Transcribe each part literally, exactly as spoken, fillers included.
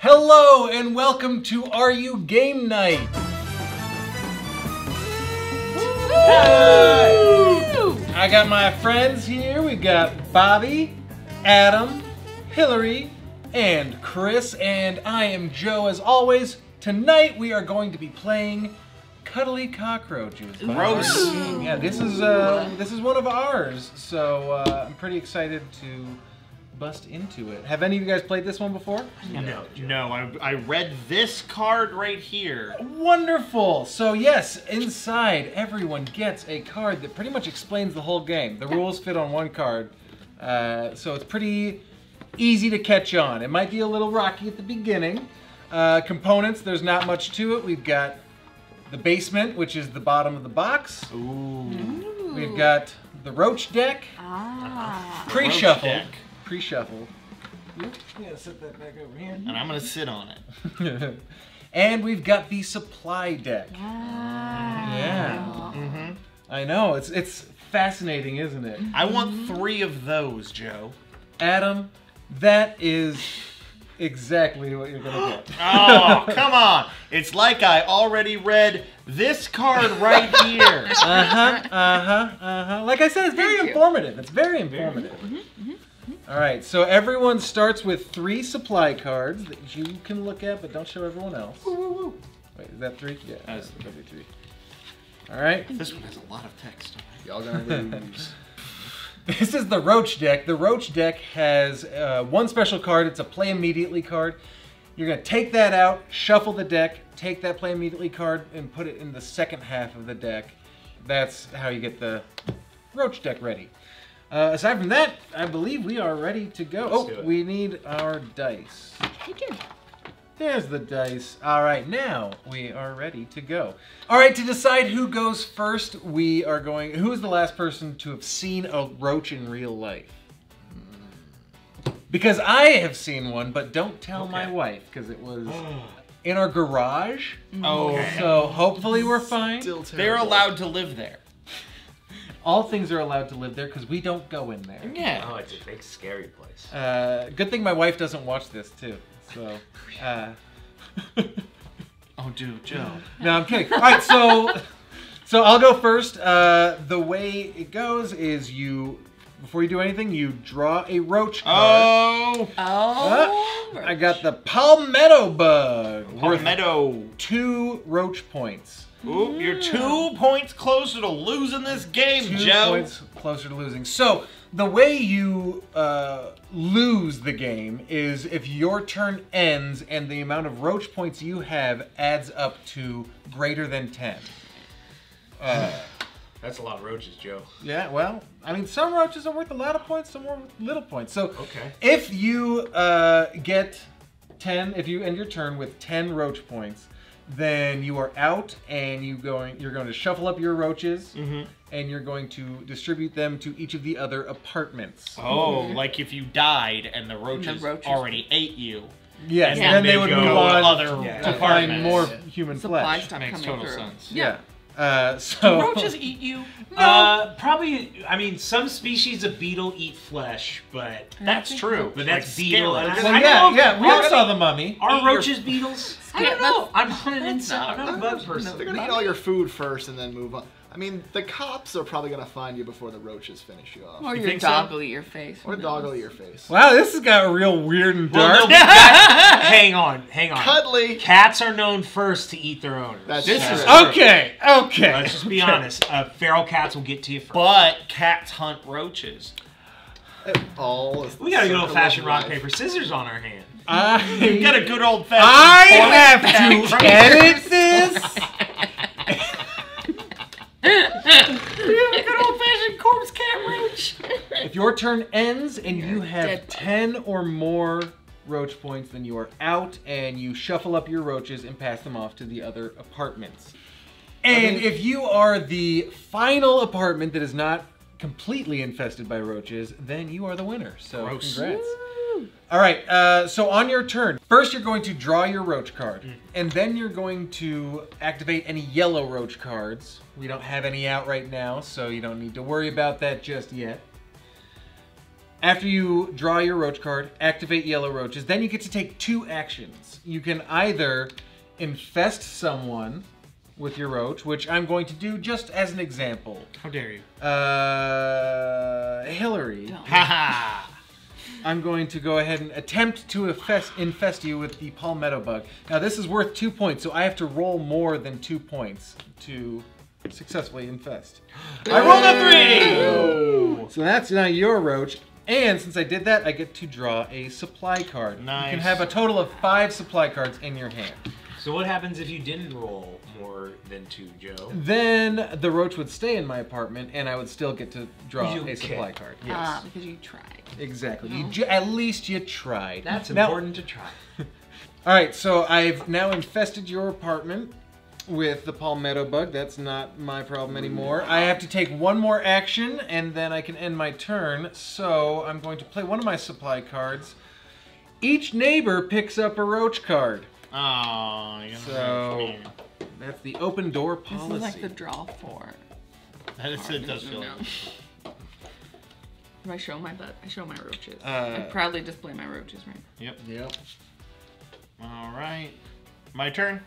Hello and welcome to Are You Game Night? Woo! I got my friends here. We got Bobby, Adam, Hillary, and Chris, and I am Joe as always. Tonight we are going to be playing Cuddly Cockroaches. Gross. Yeah, this is uh, this is one of ours, so uh, I'm pretty excited to bust into it. Have any of you guys played this one before? No, no. I, I read this card right here. Wonderful. So yes, inside everyone gets a card that pretty much explains the whole game. The rules fit on one card, uh, so it's pretty easy to catch on. It might be a little rocky at the beginning. Uh, components, there's not much to it. We've got the basement, which is the bottom of the box. Ooh. Ooh. We've got the roach deck. Ah. Pre-shuffled. Pre-shuffled. Yeah, set that back over here. And I'm gonna sit on it. And we've got the supply deck. Wow. Yeah. Mm-hmm. I know. It's it's fascinating, isn't it? Mm-hmm. I want three of those, Joe. Adam, that is exactly what you're gonna get. Oh, come on! It's like I already read this card right here. Uh huh. Uh huh. Uh huh. Like I said, it's very Thank informative. You. It's very informative. Mm-hmm. All right, so everyone starts with three supply cards that you can look at, but don't show everyone else. Woo, woo, woo. Wait, is that three? Yeah, that's no, three. three. All right. This one has a lot of text. Y'all gonna lose. This is the roach deck. The roach deck has uh, one special card. It's a play immediately card. You're gonna take that out, shuffle the deck, take that play immediately card, and put it in the second half of the deck. That's how you get the roach deck ready. Uh, aside from that, I believe we are ready to go. Let's oh, we need our dice. There's the dice. All right, now we are ready to go. All right, to decide who goes first, we are going. Who is the last person to have seen a roach in real life? Because I have seen one, but don't tell okay. my wife, because it was in our garage. Oh, okay. So hopefully we're fine. Still They're allowed to live there. All things are allowed to live there because we don't go in there. Yeah. Oh, it's a big scary place. Uh, good thing my wife doesn't watch this too. So. Uh... oh, dude, Joe. No, I'm kidding. All right, so, so I'll go first. Uh, the way it goes is you, before you do anything, you draw a roach card. Oh. Oh. Uh, I got the palmetto bug. Palmetto. Two roach points. Ooh, yeah. You're two points closer to losing this game, two Joe. Two points closer to losing. So the way you uh, lose the game is if your turn ends and the amount of roach points you have adds up to greater than ten. Uh, That's a lot of roaches, Joe. Yeah, well, I mean, some roaches are worth a lot of points, some are worth little points. So okay. if you uh, get ten, if you end your turn with ten roach points, then you are out, and you going. You're going to shuffle up your roaches, mm-hmm. and you're going to distribute them to each of the other apartments. Oh, mm-hmm. like if you died and the roaches, the roaches. already ate you. Yes, and yeah. then they, they would move on other yeah. to find more human Supplies flesh. Makes total through. sense. Yeah. yeah. Uh, so Do roaches eat you? No. Uh, probably. I mean, some species of beetle eat flesh, but that's true. But that's like beetle. Well, yeah, yeah. We all saw the mummy. Are roaches beetles? I don't know. I'm not an insect. I'm not a bug person. They're gonna eat all your food first and then move on. I mean, the cops are probably gonna find you before the roaches finish you off. Or you your dog will eat your face. Or dog will eat your face. Wow, this has got real weird and dark. Well, no, guys, hang on, hang on. Cuddly. Cats are known first to eat their owners. That's this true. Is okay, okay. Let's just be okay. honest. Uh, feral cats will get to you first. But cats hunt roaches. It all is we got a good old-fashioned rock paper scissors on our hand. You got a good old fashioned. I have to edit this. You have a good old fashioned corpse cat roach. If your turn ends and You're you have ten or more roach points, then you are out, and you shuffle up your roaches and pass them off to the other apartments. And I mean, if you are the final apartment that is not completely infested by roaches, then you are the winner. So gross. Congrats. All right, uh, so on your turn, first you're going to draw your roach card, mm. and then you're going to activate any yellow roach cards. We don't have any out right now, so you don't need to worry about that just yet. After you draw your roach card, activate yellow roaches, then you get to take two actions. You can either infest someone with your roach, which I'm going to do just as an example. How dare you? Uh, Hillary. Haha! I'm going to go ahead and attempt to infest, infest you with the palmetto bug. Now this is worth two points, so I have to roll more than two points to successfully infest. I rolled a three! Oh. So that's now your roach. And since I did that, I get to draw a supply card. Nice. You can have a total of five supply cards in your hand. So what happens if you didn't roll more than two, Joe? Then the roach would stay in my apartment and I would still get to draw you a supply card. Yes. Ah, because you tried. Exactly. No. You ju at least you tried. That's now, important to try. All right, so I've now infested your apartment with the palmetto bug. That's not my problem anymore. I have to take one more action and then I can end my turn. So I'm going to play one of my supply cards. Each neighbor picks up a roach card. Oh, you're so that's the open door policy. This is like the draw four. That is, it does feel like. I show my butt. I show my roaches. Uh, I proudly display my roaches, right? Yep. Yep. All right. My turn.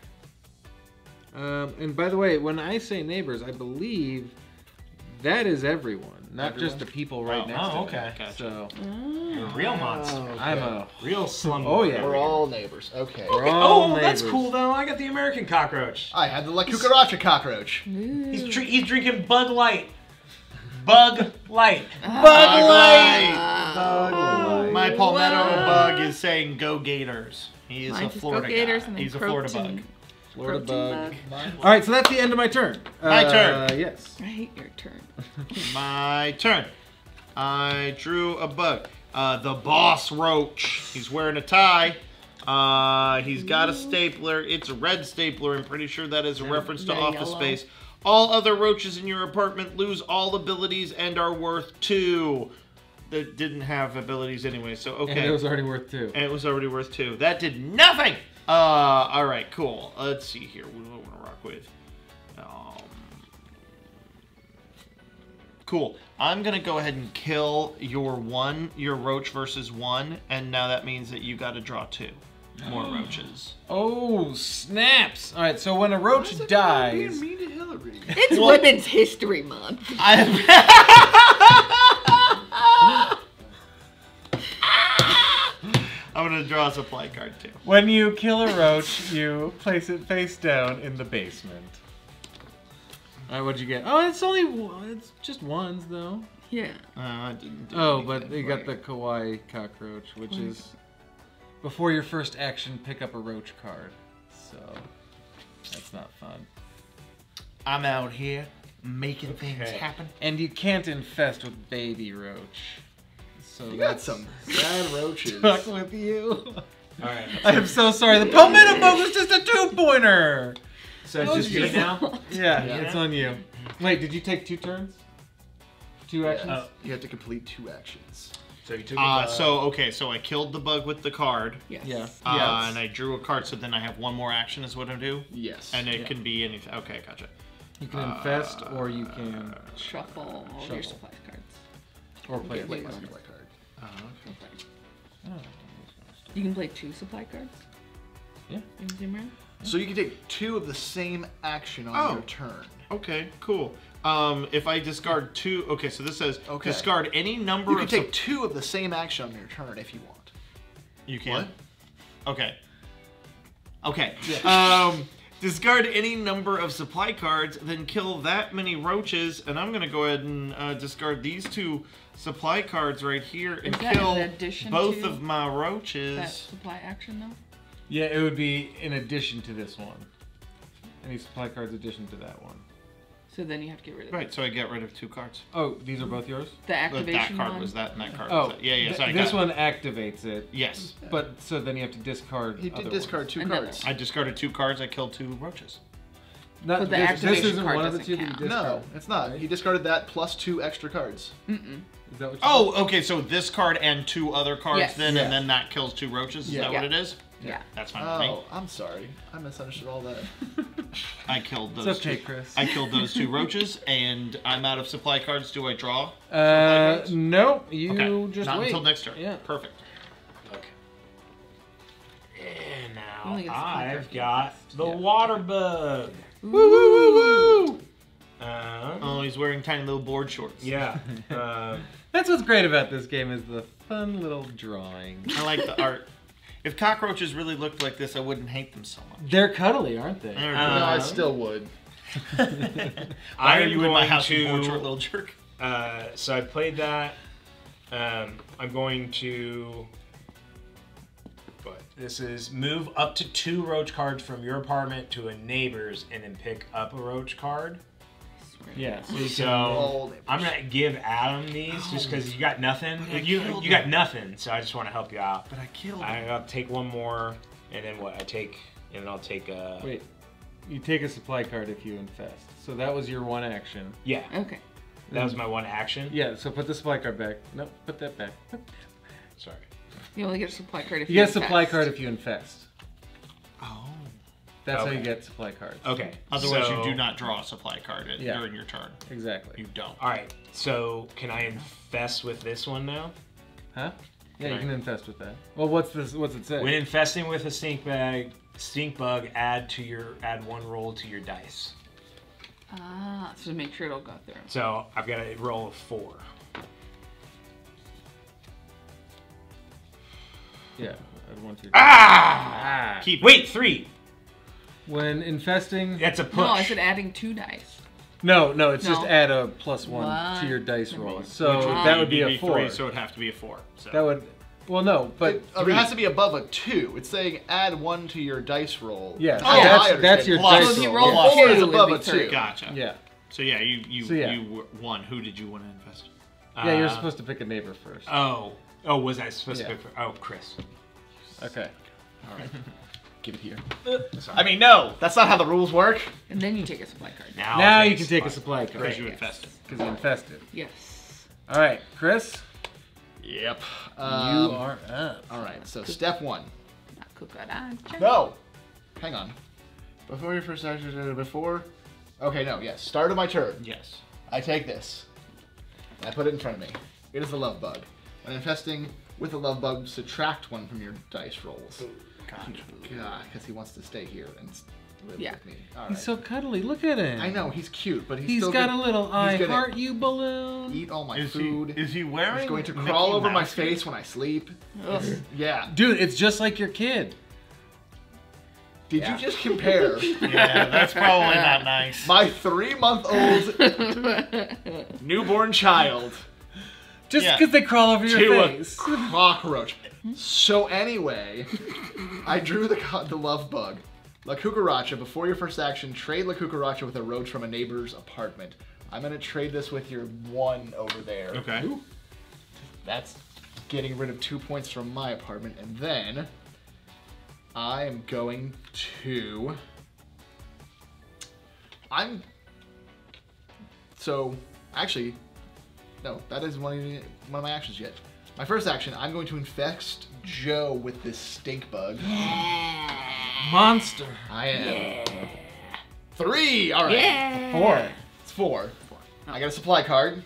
Um, and by the way, when I say neighbors, I believe that is everyone, not everyone? just the people right oh, next oh, to okay. me. Gotcha. So, oh, You're a real monster. Okay. I'm a real slumlord. Oh yeah, we're all neighbors. Okay. We're all oh, neighbors. That's cool though. I got the American cockroach. I had the La Cucaracha cockroach. He's, tr he's drinking Bud Light. Bug Light. Bug, bug Light. light. Bug oh, light. My palmetto wow. bug is saying "Go Gators." He is Mine a Florida go Gators guy. And he's a Florida bug. Florida bug. bug. All right, so that's the end of my turn. My uh, turn. Yes. I hate your turn. My turn. I drew a bug. Uh, the boss roach. He's wearing a tie. Uh, he's got a stapler. It's a red stapler. I'm pretty sure that is a reference to Office Space. All other roaches in your apartment lose all abilities and are worth two. That didn't have abilities anyway, so okay. And it was already worth two. And it was already worth two. That did nothing! Uh, all right, cool. Let's see here. What do I want to rock with? Um, cool. I'm going to go ahead and kill your one, your roach versus one, and now that means that you got to draw two more oh. roaches. Oh, snaps. All right, so when a roach Why is dies... Being mean to Hillary? It's well, Women's History Month. I'm... I'm gonna draw a supply card too. When you kill a roach, you place it face down in the basement. All right, what'd you get? Oh, it's only one. It's just ones though. Yeah. Uh, I didn't do oh, but you got the kawaii cockroach, which oh, is before your first action, pick up a roach card. So that's not fun. I'm out here making okay. things happen, and you can't infest with baby roach. So you got some bad roaches. Talk with you. All right. I am so sorry. The palmetto bug was just a two-pointer. So it's oh, just you now? Yeah, yeah, it's on you. Wait, did you take two turns? Two actions? Yeah. Uh, you have to complete two actions. So you took. Uh, so okay, so I killed the bug with the card. Yes. Yeah. Uh, yes. And I drew a card, so then I have one more action, is what I do. Yes. And it yeah. can be anything. Okay, gotcha. You can uh, infest, or you can shuffle all your supply cards. Or play a supply card. Oh, okay. Okay. You can play two supply cards? Yeah. So you can take two of the same action on oh. your turn. Okay, cool. Um, if I discard two, okay, so this says okay. discard any number of... You can of take two of the same action on your turn if you want. You can? What? Okay. Okay. Yeah. Um, discard any number of supply cards, then kill that many roaches, and I'm going to go ahead and uh, discard these two supply cards right here and kill both of my roaches. That supply action though? Yeah, it would be in addition to this one. Any supply cards addition to that one. So then you have to get rid of. Right, it. so I get rid of two cards. Oh, these are both yours? The activation That card one? was that, and that card oh, was that. Yeah, yeah, so I This got one it. activates it. Yes. But, so then you have to discard You did discard ones. two Another. cards. I discarded two cards, I killed two roaches. Not, but the this, activation this isn't card one of the two count. that you discard. No, it's not. Right? You discarded that plus two extra cards. Mm-mm. Is that what you Oh, mean? okay, so this card and two other cards yes. then, yeah. and then that kills two roaches? Yeah. Is that yeah. what it is? Yeah. That's fine. Oh, with me. I'm sorry. I misunderstood all that. I killed those. It's okay, two. Chris. I killed those two roaches, and I'm out of supply cards. Do I draw? Uh, no. You okay. just Not wait. until next turn. Yeah. Perfect. Okay. And now I've got the yeah. water bug. Ooh. Woo woo woo woo. Um, oh, he's wearing tiny little board shorts. Yeah. uh, That's what's great about this game is the fun little drawing. I like the art. If cockroaches really looked like this, I wouldn't hate them so much. They're cuddly, aren't they? They're uh, no, I still would. Why are you in my house, you board short little jerk? Uh, so I played that. Um, I'm going to... But this is move up to two roach cards from your apartment to a neighbor's and then pick up a roach card. Yeah, so, so I'm gonna give Adam these oh, just because you got nothing. You you got nothing, so I just want to help you out. But I killed him. I'll take one more, and then what? I take, and then I'll take a. Wait, you take a supply card if you infest. So that was your one action. Yeah. Okay. That was my one action. Yeah. So put the supply card back. No, put that back. Sorry. You only get a supply card if you. You get a supply card if you infest. Oh. That's okay. How you get supply cards. Okay. Otherwise, so, you do not draw a supply card at, yeah. during your turn. Exactly. You don't. All right. So, can I infest with this one now? Huh? Yeah, can you I... can infest with that. Well, what's this? What's it say? When infesting with a stink bag, stink bug, add to your add one roll to your dice. Ah, so make sure it'll go through. So I've got a roll of four. Yeah, I'd want to. Ah! ah! Keep. Wait, three. When infesting... That's a push. No, I said adding two dice. No, no, it's no. just add a plus one, one to your dice roll. So would that would be, be a four. Three, so it would have to be a four. So. That would... Well, no, but... It, it has to be above a two. It's saying add one to your dice roll. Yeah, oh, yeah. That's, that's your plus. dice so roll. roll yeah. Four is above a two. Gotcha. Yeah. So yeah, you, you, so, yeah. you won. Who did you want to infest? Uh, yeah, you're supposed to pick a neighbor first. Oh. Oh, was I supposed yeah. to pick... For, oh, Chris. Okay. All right. Give it here. Sorry. I mean, no, that's not how the rules work. And then you take a supply card. Now, now you can take a supply card. Because you infested. Because you infested. Yes. All right, Chris? Yep. Um, you are up. All right, so step one. No. Hang on. Before your first action, before? Okay, no, yes. Start of my turn. Yes. I take this. I put it in front of me. It is the love bug. When infesting with a love bug, subtract one from your dice rolls. God, because he wants to stay here and live yeah. with me. All right. He's so cuddly. Look at him. I know he's cute, but he's, he's still got gonna, a little "I heart you" balloon. Eat all my is food. He, is he wearing? He's going to crawl Mickey over Mouse my face when I sleep. Ugh. Yeah, dude, it's just like your kid. Did yeah. you just compare? Yeah, that's probably not nice. My three-month-old newborn child. Just because yeah. they crawl over your to face. A cockroach. So anyway, I drew the the love bug. La Cucaracha, before your first action, trade La Cucaracha with a roach from a neighbor's apartment. I'm gonna trade this with your one over there. Okay. Ooh. That's getting rid of two points from my apartment. And then I am going to, I'm, so actually, no, that isn't one of my actions yet. My first action, I'm going to infest Joe with this stink bug. Yeah. Monster. I am. Yeah. Three. All right. Yeah. Four. It's four. Four. I got a supply card.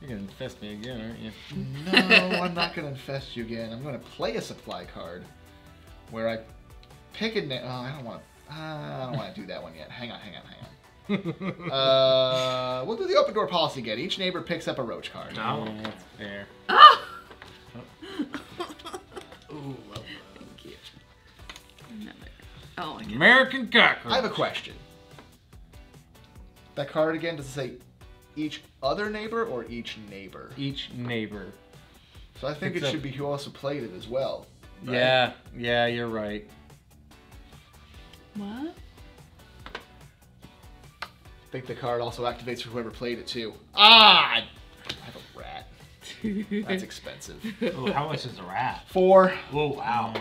You're going to infest me again, aren't you? No, I'm not going to infest you again. I'm going to play a supply card where I pick a name. Oh, I don't want to. Uh, I don't want to do that one yet. Hang on, hang on, hang on. uh, we'll do the open door policy again. Each neighbor picks up a roach card. Oh, no, that's fair. Ah! Oh. Ooh, well, thank you. Another. Oh, I American cockroach. I have a question. That card again, does it say each other neighbor or each neighbor? Each neighbor. So I think picks it should up. be who also played it as well. Right? Yeah, yeah, you're right. What? I think the card also activates for whoever played it too. Ah! I have a rat. That's expensive. Ooh, how much is a rat? Four. Oh, wow.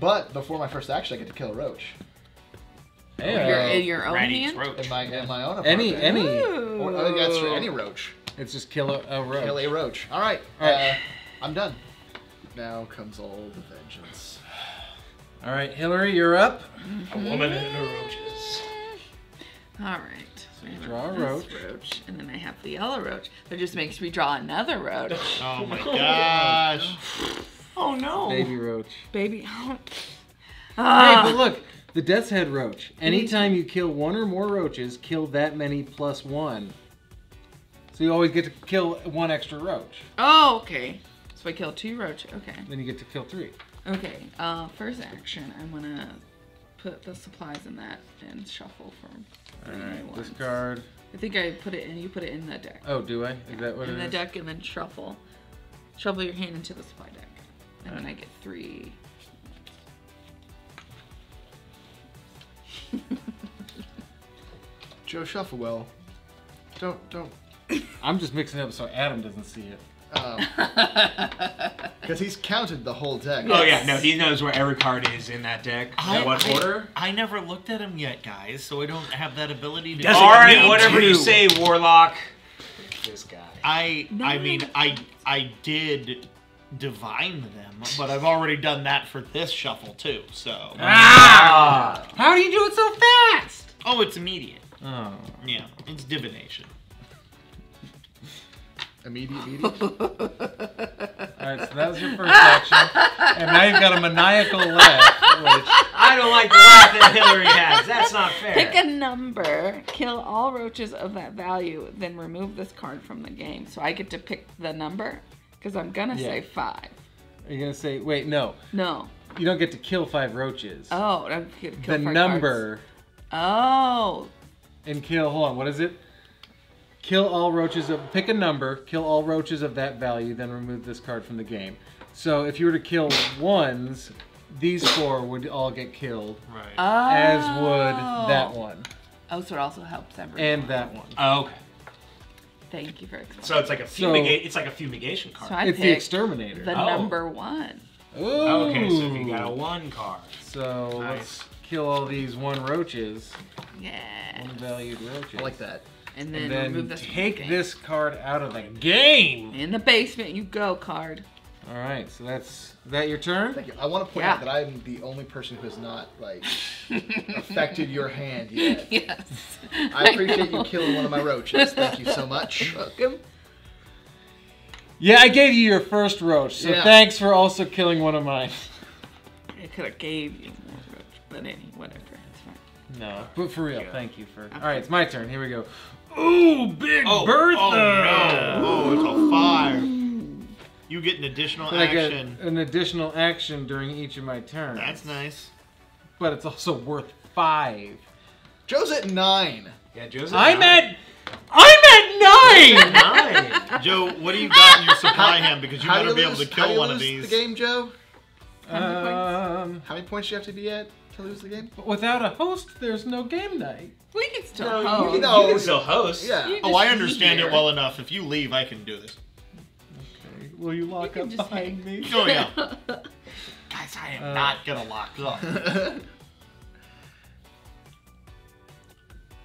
But before my first action, I get to kill a roach. Hey, You're uh, in your own hand? Roach. In, my, yeah. in my own apartment. Any, any. Or, uh, that's any roach. It's just kill a, a roach. Kill a roach. All right. All right. Uh, I'm done. now comes all the vengeance. All right, Hillary, you're up. Mm-hmm. A woman and her roaches. All right. So I draw a roach. roach. And then I have the yellow roach. That just makes me draw another roach. Oh my gosh. Oh no. Baby roach. Baby. Oh. Ah. Hey, but look, the Death's Head roach. Anytime you kill one or more roaches, kill that many plus one. So you always get to kill one extra roach. Oh, okay. So I kill two roaches. Okay. Then you get to kill three. Okay. Uh, first action, I'm gonna put the supplies in that and shuffle for three. All right. Discard. I think I put it in. You put it in the deck. Oh, do I? Is yeah. that what? In it the is? deck, and then shuffle. Shuffle your hand into the supply deck, and right. then I get three. Joe Shufflewell, don't don't. I'm just mixing it up so Adam doesn't see it. Because um, he's counted the whole deck. Oh yeah, no, he knows where every card is in that deck. I, in what I, order? I never looked at him yet, guys, so I don't have that ability to. Doesn't All right, whatever to. you say, Warlock. This guy. I no, I mean I I did divine them, but I've already done that for this shuffle too. So. Ah! How do you do it so fast? Oh, it's immediate. Oh. Yeah, it's divination. Immediate, immediate. Alright, so that was your first action. And now you've got a maniacal laugh, which... I don't like the laugh that Hillary has. That's not fair. Pick a number, kill all roaches of that value, then remove this card from the game. So I get to pick the number? Because I'm going to yeah. say five. Are you going to say... Wait, no. No. You don't get to kill five roaches. Oh, I don't get to kill the five number. Cards. Oh. And kill... Hold on, what is it? Kill all roaches of, pick a number, kill all roaches of that value, then remove this card from the game. So if you were to kill ones, these four would all get killed. Right. Oh. As would that one. Oh, so it also helps everyone. And that one. Oh, okay. Thank you for explaining. So it's like a fumigate, so, it's like a fumigation card. So I it's the exterminator. The oh. number one. Ooh. Okay, so if you got a one card. So nice. Let's kill all these one roaches. Yeah. One valued roaches. I like that. And then, and then remove this take game. this card out of the game. In the basement, you go, card. All right, so that's that. Your turn. Thank you. I want to point yeah. out that I'm the only person who has not like affected your hand yet. Yes. I appreciate I you killing one of my roaches. Thank you so much. Welcome. Yeah, I gave you your first roach, so yeah. thanks for also killing one of mine. I could have gave you more roach, but anyway, whatever. It's fine. No, but for real, yeah. thank you for. Okay. All right, it's my turn. Here we go. Ooh, Big oh, Bertha! Oh no! Oh, it's a five. You get an additional like action. A, an additional action during each of my turns. That's nice. But it's also worth five. Joe's at nine. Yeah, Joe's at I'm nine. at. I'm at nine. nine. Joe, what do you got in your supply hand? Because you how better you be lose, able to kill how one you lose of these. The game, Joe. How many, um, how many points do you have to be at? To lose the game? But without a host, there's no game night. We can still no, host. You can, you can still host. Yeah. Oh, I understand it well enough. If you leave, I can do this. Okay. Will you lock you up behind hang. me? Oh, yeah. Guys, I am uh, not going to lock up.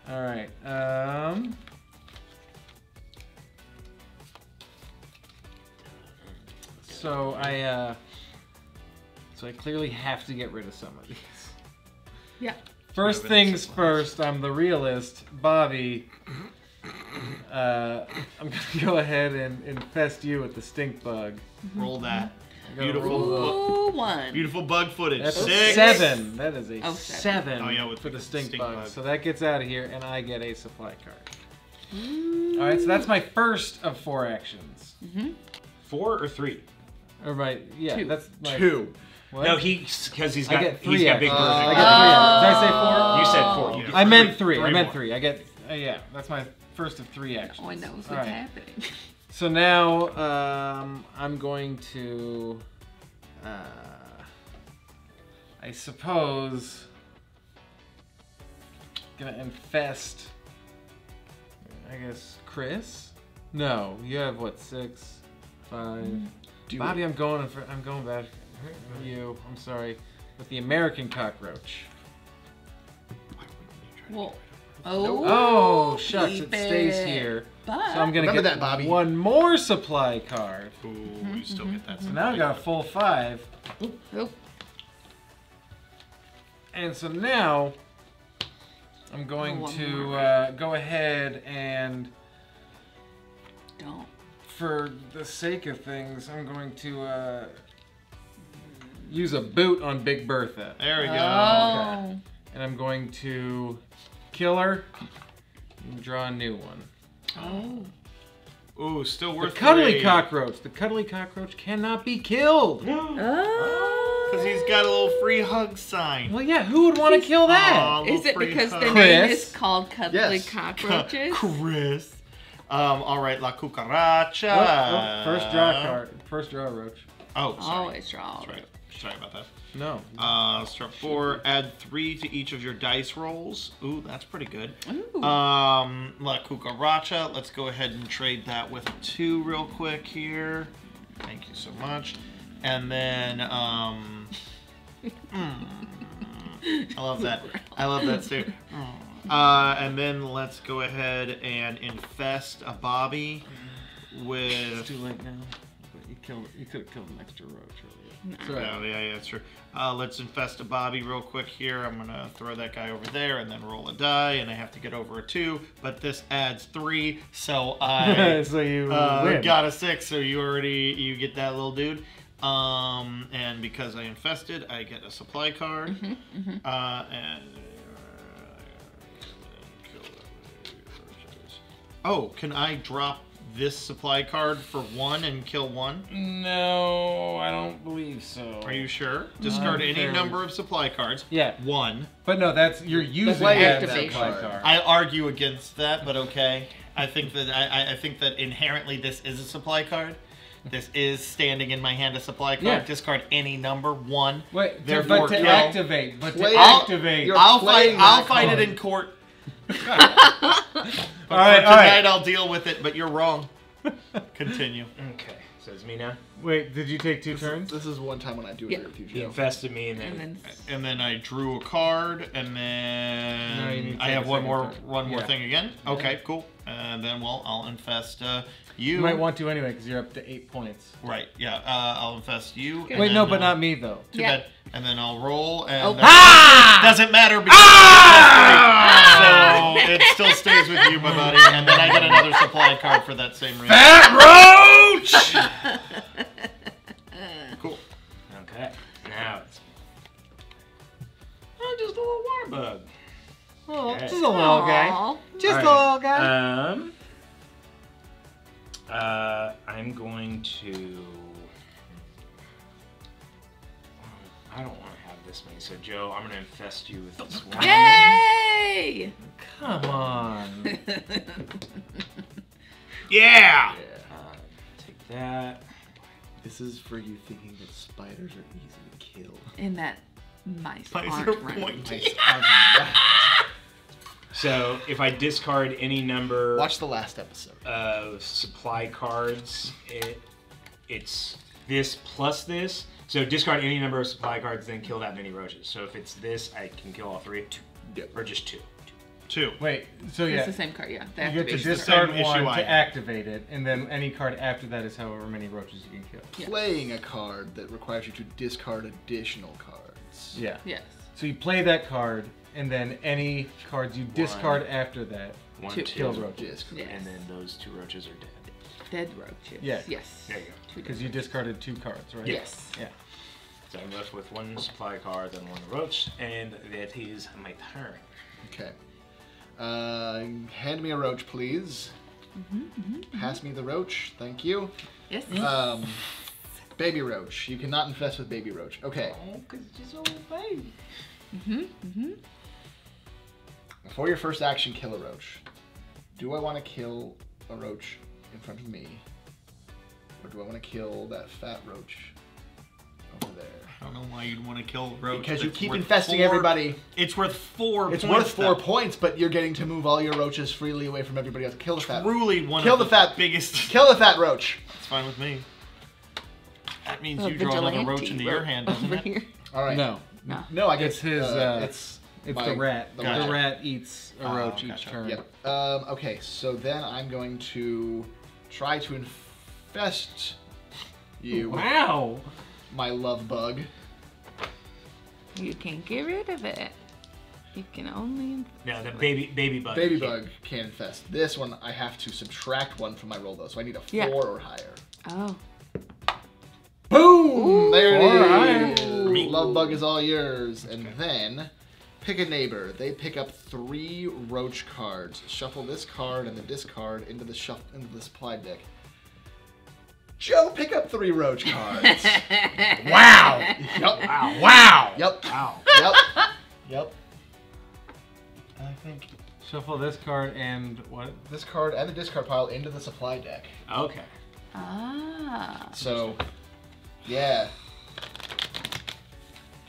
All right. Um... So I, uh... So I clearly have to get rid of some of these. Yeah. First things first, I'm the realist, Bobby. Uh, I'm going to go ahead and infest you with the stink bug. Roll that. Beautiful roll one. Beautiful bug footage. That's Six. seven. That is a oh, seven, seven oh, yeah, with for the stink, stink bug. bug. So that gets out of here, and I get a supply card. Mm. All right, so that's my first of four actions. Mm-hmm. Four or three? All right, yeah. Two. That's my Two. What? No, he because he's got I get three he's got big birds. Uh, I get three. Uh, Did I say four? You said four. You I three, meant three. three I meant more. three. I get uh, yeah. That's my first of three actions. Oh, I know what's right. happening. So now um, I'm going to, uh, I suppose, gonna infest. I guess Chris. No, you have what six, five. Mm. Bobby, I'm going. For, I'm going back. You, I'm sorry, with the American cockroach. Why wouldn't you try to well, Oh, oh shucks, it stays it. here. But so I'm gonna Remember get that, Bobby. one more supply card. Ooh, mm-hmm, you still mm-hmm. get that. So now I got a full five. Oop, oop. And so now I'm going oh, to uh, go ahead and don't. For the sake of things, I'm going to uh, use a boot on Big Bertha. There we go. Oh. Okay. And I'm going to kill her and draw a new one. Oh. Ooh, still worth the cuddly three. cockroach. The cuddly cockroach cannot be killed. No. Oh. Because he's got a little free hug sign. Well, yeah, who would want to kill that? Is it because hug. their name Chris? is called Cuddly yes. Cockroaches? Chris. Um, all right, La Cucaracha. What? Oh, first draw card. First draw roach. Oh, sorry. Always draw. That's right. Sorry about that. No. Uh, let's draw four. Add three to each of your dice rolls. Ooh, that's pretty good. Ooh. Um, La Cucaracha. Let's go ahead and trade that with a two real quick here. Thank you so much. And then, um, mm, I love that. I love that too. Uh, and then let's go ahead and infest a Bobby with. It's too late now. You killed. You could have killed an extra roach earlier. No. So, yeah, yeah, yeah, that's true. Uh, let's infest a Bobby real quick here. I'm gonna throw that guy over there and then roll a die, and I have to get over a two. But this adds three, so I so you uh, got a six. So you already you get that little dude. Um, and because I infested, I get a supply card. Mm-hmm, mm-hmm. Uh, and oh, can I drop this supply card for one and kill one? No, I don't believe so. Are you sure? Discard any number of supply cards. Yeah. One. But no, that's you're using that supply card. I argue against that, but okay. I think that I, I think that inherently this is a supply card. This is standing in my hand a supply card. Yeah. Discard any number one. Wait, therefore, but to activate. But to activate. I'll fight. I'll fight it in court. all right, all right. Tonight I'll deal with it, but you're wrong. Continue. Okay, so it's me now. Wait, did you take two this turns? Is, this is one time when I do yep. agree with you, Joe. He infested me, and then, and then and then I drew a card, and then no, I have one more turn. one more yeah. thing again. Okay, yeah. cool. And uh, then well, I'll infest uh, you. You might want to anyway because you're up to eight points. Right. Yeah. Uh, I'll infest you. And Wait, no, but I'll, not me though. Too yeah. bad. And then I'll roll, and oh. ah! doesn't matter because ah! so it still stays with you, my buddy. And then I get another supply card for that same reason. Fat roach. Cool. Okay. Now it's oh, just a little water bug. Oh, okay. Just a little Aww. guy. Just right. a little guy. Um. Uh, I'm going to. I don't want to have this many, so Joe, I'm going to infest you with this one. Yay! Come on. yeah! yeah. Uh, take that. This is for you thinking that spiders are easy to kill. And that mice aren't right. Mice aren't right. So if I discard any number. Watch the last episode. Of supply cards, it, it's this plus this. So discard any number of supply cards, then kill that many roaches. So if it's this, I can kill all three, two, yep. or just two. Two. Wait, so yeah. It's the same card, yeah. The you get to discard one to activate it, and then any card after that is however many roaches you can kill. Yeah. Playing a card that requires you to discard additional cards. Yeah. Yes. So you play that card, and then any cards you discard one, after that one, two. kill two. roaches. Yes. And then those two roaches are dead. Dead roaches. Yes. Yes. There you go. Because you discarded two cards, right? Yes. Yeah. So I'm left with one supply card and one roach, and that is my turn. Okay. Uh, hand me a roach, please. Mm-hmm, mm-hmm. Pass me the roach. Thank you. Yes. Um, baby roach. You cannot infest with baby roach. Okay. Oh, because it's just a little baby. Mm-hmm. Mm-hmm. Before your first action, kill a roach. Do I want to kill a roach in front of me? Or do I want to kill that fat roach over there? I don't know why you'd want to kill a roach. Because you keep infesting four, everybody. It's worth four it's points. It's worth four though. points, but you're getting to move all your roaches freely away from everybody else. Kill the fat roach. Truly one kill of the, the fat, biggest. Kill the fat roach. It's fine with me. That means oh, you draw another roach into roach your hand, doesn't it? All right. No. No, no I guess it's his. Uh, uh, it's It's the rat. The, the rat. rat eats a roach oh, each gotcha. turn. Yep. Um, okay, so then I'm going to try to infest you. Wow! My love bug. You can't get rid of it. You can only. No, the baby baby bug. Baby bug can infest. This one I have to subtract one from my roll though, so I need a four yeah. or higher. Oh. Boom! Ooh, there it is. Right. Love bug is all yours, and okay. then pick a neighbor. They pick up three roach cards. Shuffle this card and the discard into the shuffle into the supply deck. Joe, pick up three roach cards. Wow! Yep. Wow! Wow! Yep. Wow! Yep. Yep. I think. Shuffle this card and what? This card and the discard pile into the supply deck. Okay. Ah. So, yeah.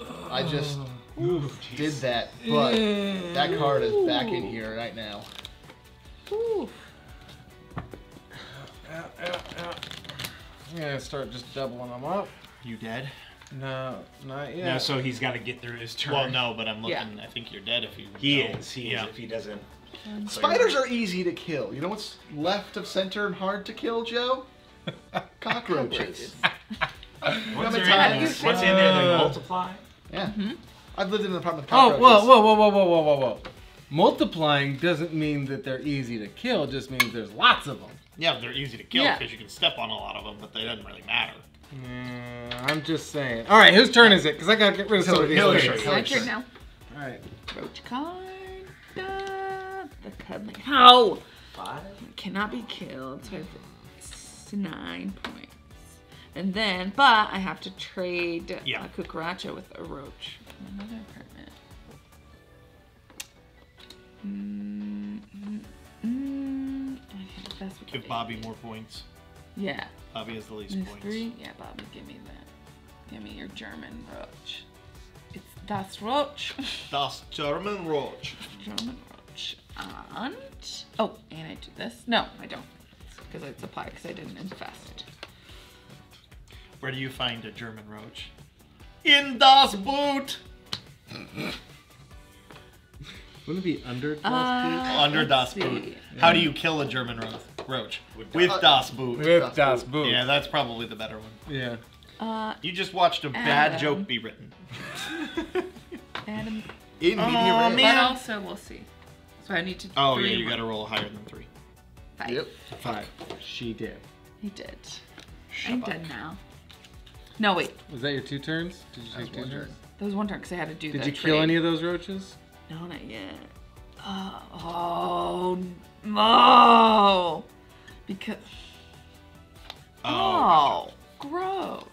Oh. I just Ooh, did that, but yeah. that card is back in here right now. Ooh. Out, out, out. I'm gonna start just doubling them up. You dead? No, not yet. No, so he's got to get through his turn. Well, no, but I'm looking. Yeah. I think you're dead if you. He don't. is. He yeah. is. If he doesn't. Um, Spiders are easy to kill. You know what's left of center and hard to kill, Joe? Cockroaches. what's, in there? what's in there? They multiply. Yeah. Mm-hmm. I've lived in an apartment with cockroaches. Oh, whoa, whoa, whoa, whoa, whoa, whoa, whoa! Multiplying doesn't mean that they're easy to kill. It just means there's lots of them. Yeah, they're easy to kill because yeah. you can step on a lot of them, but they doesn't really matter. Mm, I'm just saying. All right, whose turn is it? Because I gotta get rid of some of these. It's my turn now. All right. Roach card. Uh, the cuddly. How? Five. Cannot be killed. So it's nine points. And then, but I have to trade yeah. a cucaracha with a roach. Another apartment. Mm, mm, mm. Okay, that's what Give Bobby more points. Yeah. Bobby has the least There's points. Three? Yeah, Bobby, give me that. Give me your German roach. It's das Roach. Das German Roach. German Roach. And, oh, and I do this. No, I don't. Because it's applied because I didn't infest. Where do you find a German roach? In das Boot! Wouldn't it be under Das Boot? Uh, under Das see. Boot. How do you kill a German roach? Roach. With, with Das Boot. With Das Boot. Yeah, that's probably the better one. Yeah. Uh, you just watched a Adam. bad joke be written. Adam. In oh, meteorite. man. But also, we'll see. So I need to Oh, three yeah, you got to roll higher than three. Five. Yep. Five. She did. He did. Shabak. I'm done now. No, wait. Was that your two turns? Did you take two turns? Turn. That was one turn because I had to do that. Did you trade. kill any of those roaches? No, not yet. Oh, oh no! Because oh, oh gross!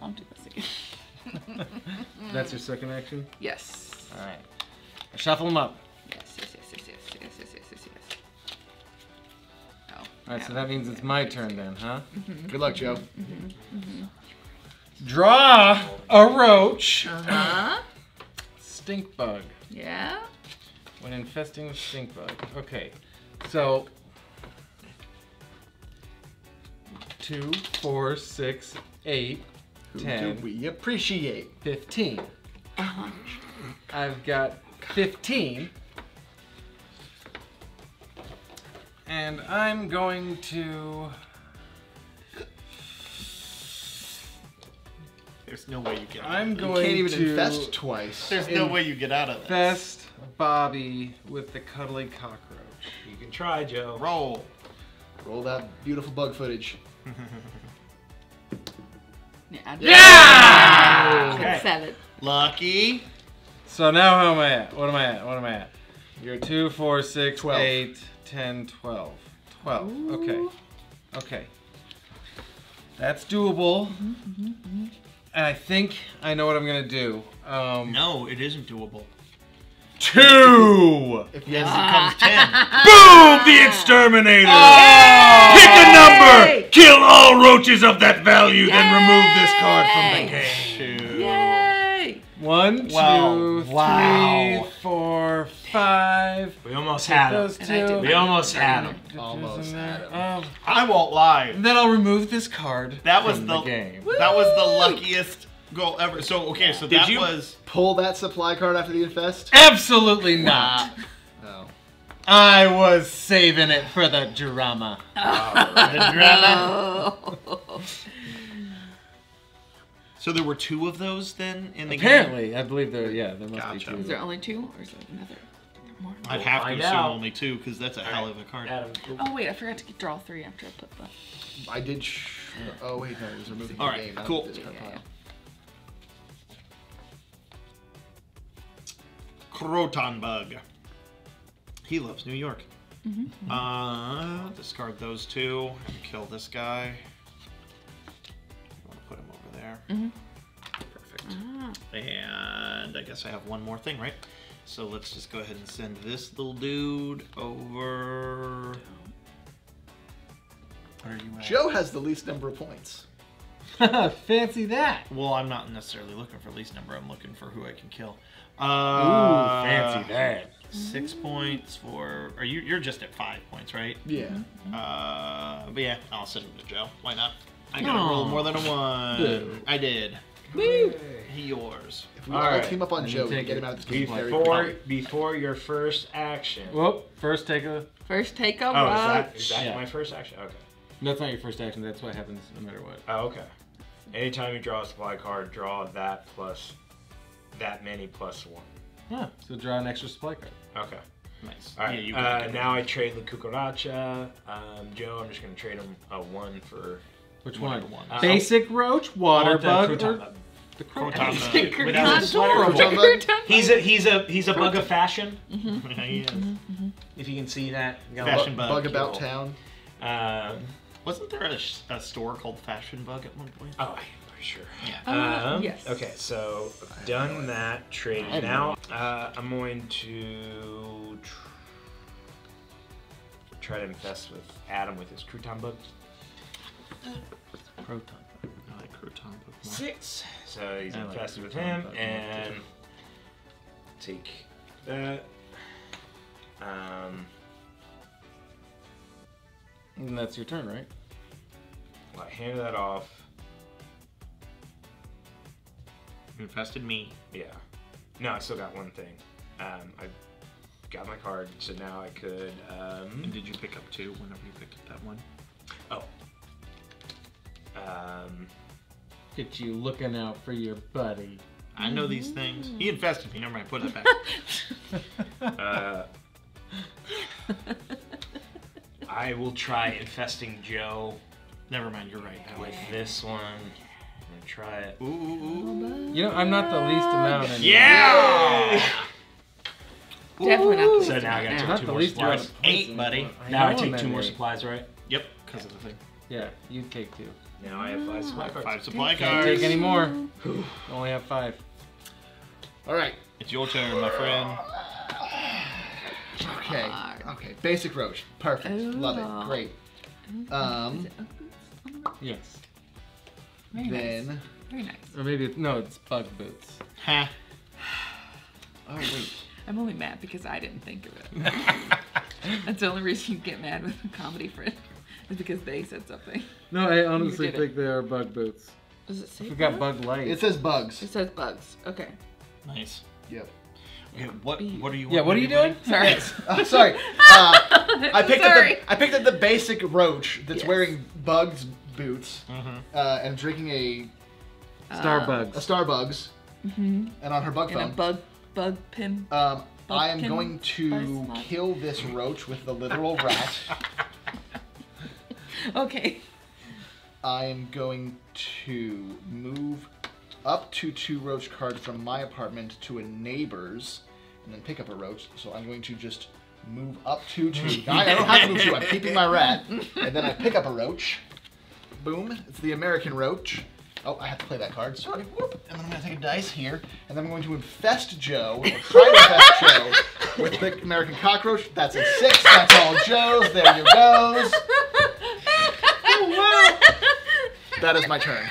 I'll do this again. That's your second action. Yes. All right. I shuffle them up. Yes, yes, yes, yes, yes, yes, yes, yes, yes. Oh. All right, yeah, so that means it's my turn then, huh? Mm-hmm. Good luck, Joe. Mm-hmm. Mm-hmm. Draw a roach. Uh huh. Stink bug. Yeah. When infesting with stink bug. Okay. So two, four, six, eight, Who ten. Do we appreciate fifteen. Uh-huh. I've got fifteen, and I'm going to. There's no way you get out I'm of it. Going you can't even to infest twice. There's no way you get out of this. Infest Bobby with the cuddly cockroach. You can try, Joe. Roll. Roll that beautiful bug footage. yeah! yeah! Okay. Seven. Lucky. So now how am I at? What am I at? What am I at? You're two, four, six, twelve. eight, ten, twelve. Twelve. Ooh. Okay. Okay. That's doable. Mm-hmm, mm-hmm, mm-hmm. And I think I know what I'm gonna do. Um, no, it isn't doable. Two! If yes, ah. it comes ten. Boom! The exterminator! Oh. Pick a number! Kill all roaches of that value, Yay. then remove this card from the game. Two. Yay! One, wow. two, wow. three, four, five. We almost had him. We almost had him. Almost had him. I won't lie. And then I'll remove this card. That was from the, the game. Woo! That was the luckiest goal ever. So okay, so that was. Did you pull that supply card after the infest? Absolutely not. No. I was saving it for the drama. The drama. So there were two of those then in the Apparently, game? Apparently, I believe there. Yeah, there must gotcha. be two. Is there only two, or is there another? More? I'd we'll have to assume out. only two, because that's a All hell right. of a card. Adam. Oh wait, I forgot to draw three after I put that. I did. Sh oh wait, no, it was removing All the right, game. All right, cool. This yeah, yeah. Croton bug. He loves New York. Mm-hmm. uh, I'll discard those two. Kill this guy. I'll put him over there. Mm-hmm. Perfect. Ah. And I guess I have one more thing, right? So let's just go ahead and send this little dude over. Where are you at? Joe has the least number of points. Fancy that. Well, I'm not necessarily looking for least number. I'm looking for who I can kill. Uh, Ooh, fancy that. Six points for... Or you, you're just at five points, right? Yeah. Mm-hmm. uh, but yeah, I'll send him to Joe. Why not? I got to roll more than a one. Boo. I did. Woo. He yours. If we all want right. to team up on Joe and get him out of this game. Before, before your first action. Whoa, first take a... First take a Oh, is that, is that yeah. my first action? Okay. No, that's not your first action. That's what happens no matter what. Oh, okay. Anytime you draw a supply card, draw that plus... that many plus one. Yeah, so draw an extra supply card. Okay. Nice. All right, yeah, uh, now I trade the Cucaracha. Um, Joe, I'm just going to trade him a one for... Which one? one? Uh, Basic roach, water bug, or... The Croton. He's a he's a he's a bug of fashion. Mm-hmm. He is. Mm-hmm. If you can see that. Fashion bug. Bug about town. Um, wasn't there a, a store called Fashion Bug at one point? Oh, I'm pretty sure. Yeah. Uh, um, yes. Okay, so I've done that trade now. Uh, I'm going to tr try to infest with Adam with his Croton bug. Croton. I like Croton bug. Six. So he's infested with him, and take that. Um, and that's your turn, right? Well, I hand that off. Infested me. Yeah. No, I still got one thing. Um, I got my card, so now I could. Um, and did you pick up two? Whenever you picked up that one. Oh. Um. Get you looking out for your buddy. I know these things. He infested me. Never mind. Put that back. uh, I will try infesting Joe. Never mind. You're right. With this one, I'm gonna try it. Ooh, ooh, ooh. You know, I'm not the least amount. Anymore. Yeah. Definitely not the least. So now I gotta take two more supplies. Eight, buddy. Now I take two more supplies, right? Yep. Because of the thing. Yeah. You take two. Now I have five supply cards. Five supply cards. Can't take any more. Only have five. All right. It's your turn, my friend. Okay. Okay. Basic roach. Perfect. Ooh. Love it. Great. Um. Yes. Very then. Nice. Very nice. Or maybe it's, no, it's bug boots. Ha. Oh wait. I'm only mad because I didn't think of it. That's the only reason you get mad with a comedy friend. Because they said something. No, I honestly think it. they are bug boots. Does it say? We got bug light. It says bugs. It says bugs. Okay. Nice. Yep. Okay. What? What are you? Yeah. What are you doing? Sorry. uh, sorry. Uh, I picked sorry. up the I picked up the basic roach that's yes. wearing bugs boots mm-hmm. uh, and drinking a uh, Starbucks. A Starbucks. Mm-hmm. And on her bug phone. And a bug bug pin. Um, bug I am pin going to kill this roach with the literal rat. Okay. I am going to move up to two roach cards from my apartment to a neighbor's and then pick up a roach. So I'm going to just move up to two. I don't have to move two. I'm keeping my rat. And then I pick up a roach. Boom. It's the American roach. Oh, I have to play that card. Sorry. Whoop. And then I'm going to take a dice here. And then I'm going to infest Joe. Or try to infest Joe with the American cockroach. That's a six. That's all Joe's. There you goes. That is my turn.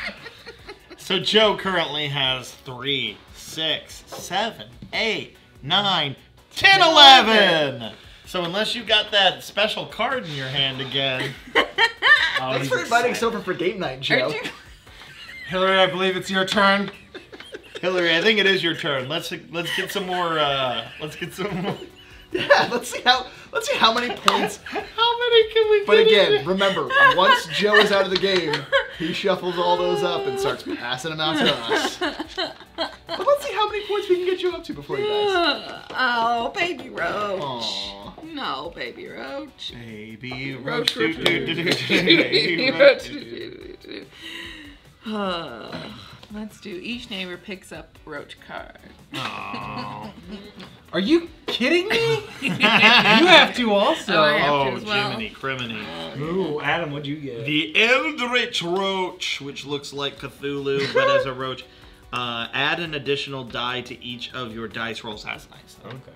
So Joe currently has three, six, seven, eight, nine, ten, eleven. So unless you got that special card in your hand again. Oh, thanks for inviting us over for game night, Joe. Hillary, I believe it's your turn. Hillary, I think it is your turn. Let's let's get some more. Uh, let's get some more. Yeah, let's see how let's see how many points. How many can we? But get again, in? Remember, once Joe is out of the game, he shuffles all those up and starts passing them out to us. But let's see how many points we can get Joe up to before he dies. Oh, baby roach. Aww. No, baby roach. Baby roach. Roach, roach, roach, roach. Uh, let's do each neighbor picks up roach card. Aww. Are you kidding me? You have to also. Oh, I have to as well. Jiminy criminy. Ooh, Adam, what'd you get? The Eldritch Roach, which looks like Cthulhu but as a roach. Uh, add an additional die to each of your dice rolls. That's nice though. Okay.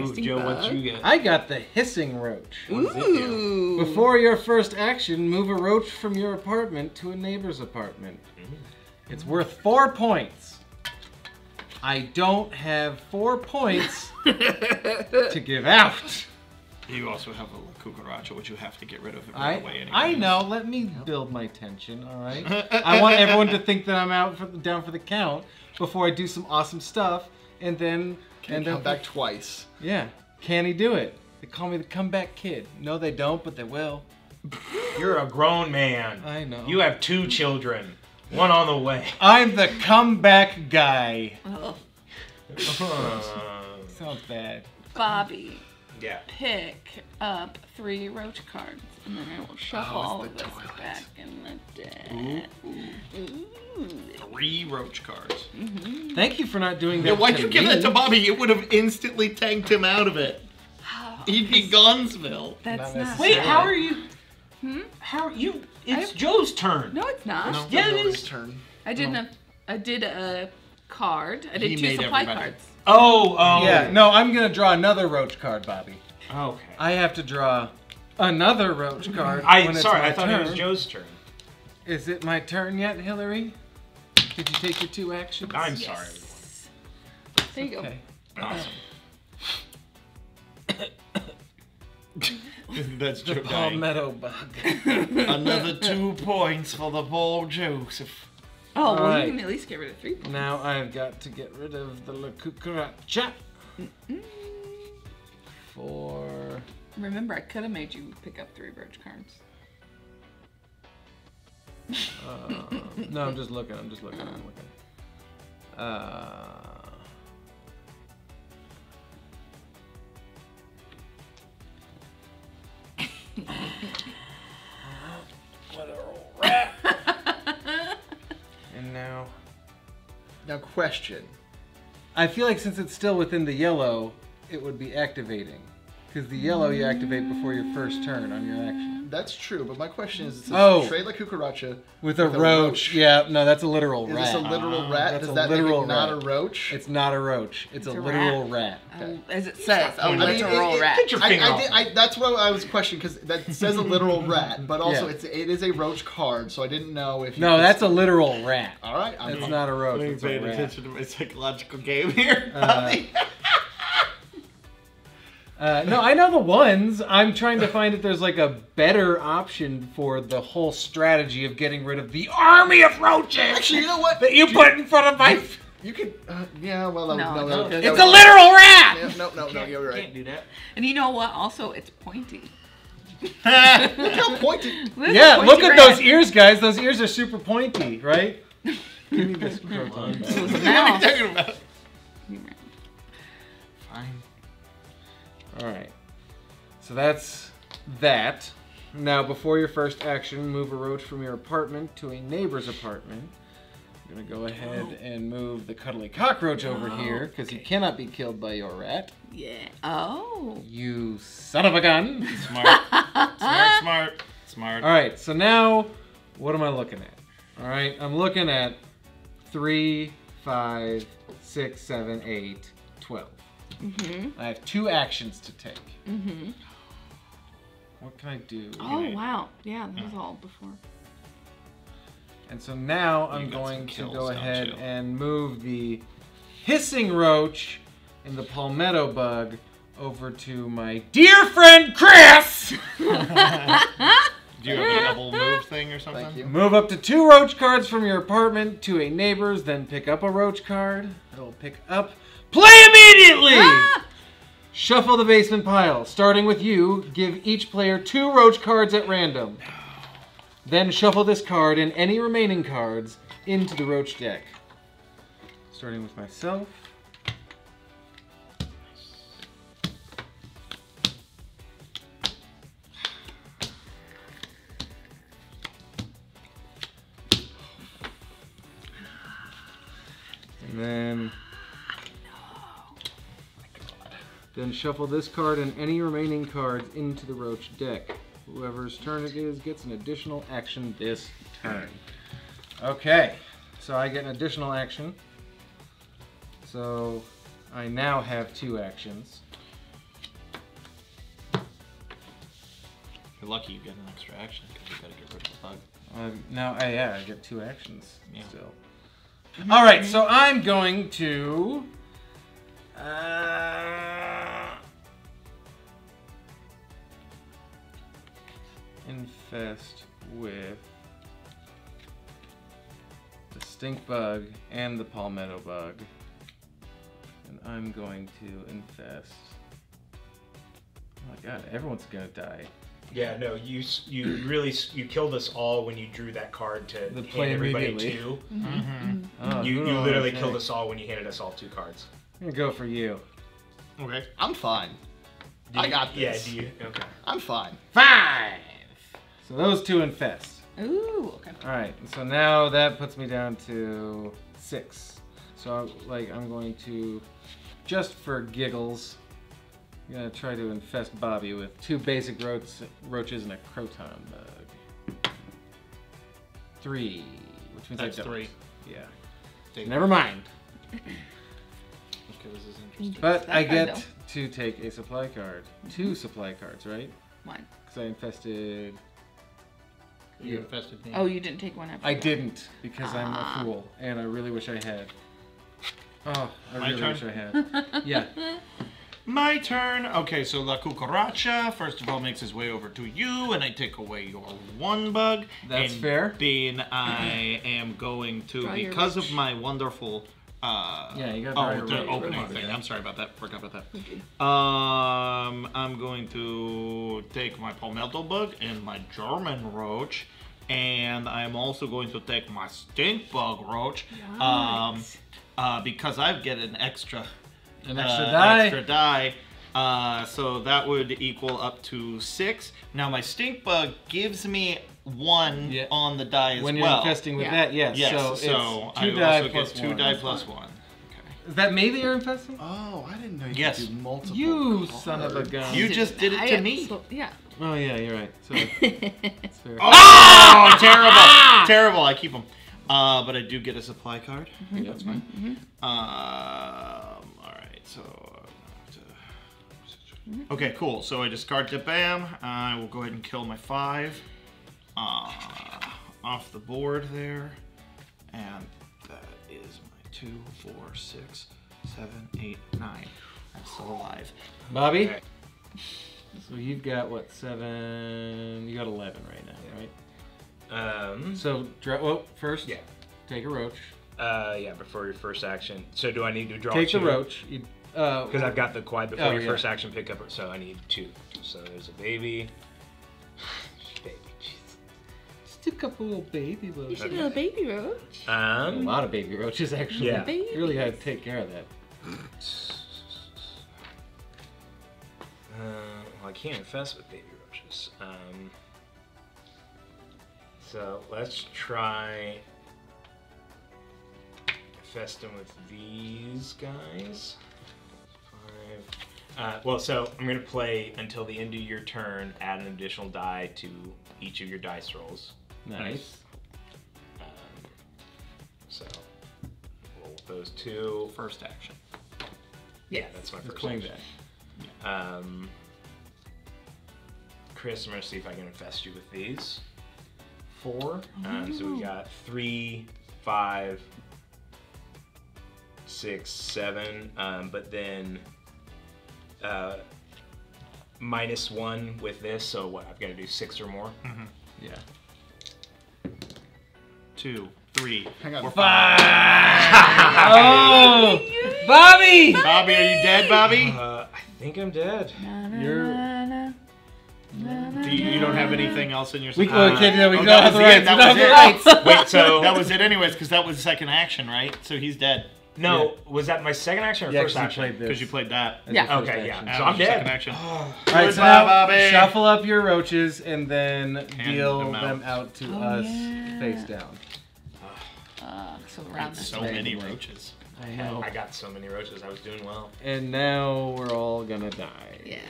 Ooh, Joe, what you get? I got the hissing roach. Ooh. Before your first action, move a roach from your apartment to a neighbor's apartment. Mm-hmm. It's worth four points. I don't have four points to give out. You also have a cucaracha, which you have to get rid of right I, away anyway. I know. Let me build my tension, all right? I want everyone to think that I'm out for, down for the count before I do some awesome stuff, and then... Can he come back twice? Yeah. Can he do it? They call me the comeback kid. No, they don't, but they will. You're a grown man. I know. You have two children. One on the way. I'm the comeback guy. Oh. Uh, sounds bad. Bobby. Yeah. Pick up three roach cards, and then I will shuffle oh, all of this back in the deck. Ooh. Ooh. Three roach cards. Mm-hmm. Thank you for not doing that. Yeah, why'd you give that to Bobby? It would have instantly tanked him out of it. Oh, he'd be Gonzville. That's not. Wait, how are you? Hmm? How are you? It's have, Joe's turn. No, it's not. No, yeah, it is. Turn. I did no. a. I did a card. I did he two supply everybody. Cards. Oh, oh. Yeah. No, I'm gonna draw another roach card, Bobby. Okay. I have to draw another roach card. Mm-hmm. I when sorry. It's my I thought turn. It was Joe's turn. Is it my turn yet, Hillary? Did you take your two actions? I'm yes. sorry. There you okay. go. Awesome. That's the palmetto bug. Another two points for the ball, Joseph. Oh, all well, right. You can at least get rid of three points. Now I've got to get rid of the La Cucaracha. Mm-mm. Four. Remember, I could have made you pick up three roach cards. uh, no, I'm just looking. I'm just looking. I'm looking. Uh, what a old rat! And now, now question. I feel like since it's still within the yellow, it would be activating, because the yellow you activate before your first turn on your action. That's true, but my question is, it says, oh, trade like cucaracha with a, with a roach. roach. Yeah, no, that's a literal rat. Is this a literal uh, rat? Is that literal make it not rat. a roach? It's not a roach. It's, it's a, a literal rat. rat. Okay. As it says, a literal I mean, rat. It, it, I, I did, I, that's what I was questioning, because that says a literal rat, but also yeah. it's, it is a roach card, so I didn't know if you... No, that's a literal rat. All right. I'm it's fine. not a roach, it's a rat. Paying attention to my psychological game here. Uh, Uh, no, I know the ones. I'm trying to find if there's like a better option for the whole strategy of getting rid of the army of roaches. Actually, you know what? That you Do put you, in front of my. You, you could. Uh, yeah, well, no, no, no, no, no. It's no, a literal no. rat. Yeah, no, no, no, you're right. Can't do that. And you know what? Also, it's pointy. Look how pointy. Look yeah, pointy look at rat. those ears, guys. Those ears are super pointy, right? Give me this proton. What are you talking about? Fine. All right, so that's that. Now, before your first action, move a roach from your apartment to a neighbor's apartment. I'm gonna go ahead oh. and move the cuddly cockroach over oh, here, because okay. he cannot be killed by your rat. Yeah, oh. You son of a gun. Smart, smart, smart, smart. All right, so now, what am I looking at? All right, I'm looking at three, five, six, seven, eight, twelve. Mm-hmm. I have two actions to take. Mm-hmm. What can I do? Oh, I wow. Do? Yeah, that was all before. And so now you I'm going to go ahead you. and move the hissing roach and the palmetto bug over to my dear friend Chris! Do you have a double move thing or something? Thank you. Move up to two roach cards from your apartment to a neighbor's, then pick up a roach card. It'll pick up. Play immediately! Ah! Shuffle the basement pile. Starting with you, give each player two roach cards at random. Then shuffle this card and any remaining cards into the roach deck. Starting with myself. And then, then shuffle this card and any remaining cards into the roach deck. Whoever's turn it is gets an additional action this turn. Okay, so I get an additional action. So I now have two actions. You're lucky you get an extra action because you gotta get rid of the bug. Um, now, I, yeah, I get two actions yeah. still. All right, so I'm going to uh, infest with the stink bug and the palmetto bug, and I'm going to infest. Oh my God, everyone's gonna die. Yeah, no, you you really you killed us all when you drew that card to the hand everybody two. Mm-hmm. Mm-hmm. Oh, you you literally killed us all when you handed us all two cards. I'm gonna go for you. Okay, I'm fine. Do I you, got this. Yeah, do you? Okay, I'm fine. Five. So those two infest. Ooh. Okay. All right. So now that puts me down to six. So like I'm going to, just for giggles, I'm gonna try to infest Bobby with two basic roach, roaches and a croton bug. Three, which means that's I don't. Three. Yeah. Take Never mind. Okay, this is interesting. But I get handle. to take a supply card. Mm-hmm. Two supply cards, right? One. Because I infested. You, you infested me. Oh, you didn't take one after. I that. didn't because ah. I'm a fool and I really wish I had. Oh, I My really turn? wish I had. Yeah. My turn. Okay, so La Cucaracha, first of all, makes his way over to you, and I take away your one bug. That's and fair. Then I am going to, draw because of my wonderful uh, yeah, you gotta oh, the opening roach. thing. I'm sorry about that. Forgot about that. Okay. Um, I'm going to take my palmetto bug and my German roach, and I'm also going to take my stink bug roach, um, uh, because I get an extra... An extra uh, die. Extra die. Uh, so that would equal up to six. Now my stink bug gives me one yeah. on the die as when well. When you're infesting with yeah. that, yes. yes. So, so it's two I die also plus get two one. die plus one. Okay. Is that me that you're infesting? Oh, I didn't know you yes. could do multiple. You cards. son of a gun! You just did it I to me. So, yeah. Oh yeah, you're right. So, that's fair. Oh, oh terrible! Terrible! I keep them, uh, but I do get a supply card. Mm-hmm. yeah, that's fine. Mm-hmm. uh, So, okay, cool. So I discard the bam. I will go ahead and kill my five uh, off the board there. And that is my two, four, six, seven, eight, nine. I'm still alive. Bobby? Okay. So you've got what, seven? You got eleven right now, right? Um. So, well, first, yeah. take a roach. Uh, yeah, before your first action. So do I need to draw Take two? Take the roach. Because uh, I've got the quad before oh, your yeah. first action pickup, so I need two. So there's a baby. baby, jeez. Just a couple little baby roaches. You should okay. do a baby roach. Um, a lot of baby roaches, actually. Yeah. Babies. You really had to take care of that. uh, well, I can't infest with baby roaches. Um, so let's try... Infesting with these guys. Five. Uh, well, so I'm going to play until the end of your turn, add an additional die to each of your dice rolls. Nice. Um, so roll with those two. First action. Yes. Yeah, that's my first action. That. Yeah. Um, Chris, I'm going to see if I can infest you with these. Four. Um, so we got three, five, six, seven, um, but then uh, minus one with this, so what, I've got to do six or more? Mm-hmm. Yeah. Two, three, hang on. Four, five. Oh! Bobby! Bobby! Bobby, are you dead, Bobby? Uh, I think I'm dead. Na, na, You're. Na, na, na, na, do you, you don't have anything else in your supply? We, uh, okay, no, we oh, don't have the rights. That was it. That was it. Wait, so that was it, anyways, because that was the second action, right? So he's dead. No, yeah. Was that my second action or yeah, first action? Because you played that. Yeah. Okay, action. yeah. So I'm dead. Action. Oh. All right, so now Bobby. Shuffle up your roaches and then Hand deal them out, them out to oh, us yeah. face down. Uh, so I got so way. many roaches. I know. I got so many roaches. I was doing well. And now we're all gonna die. Yes.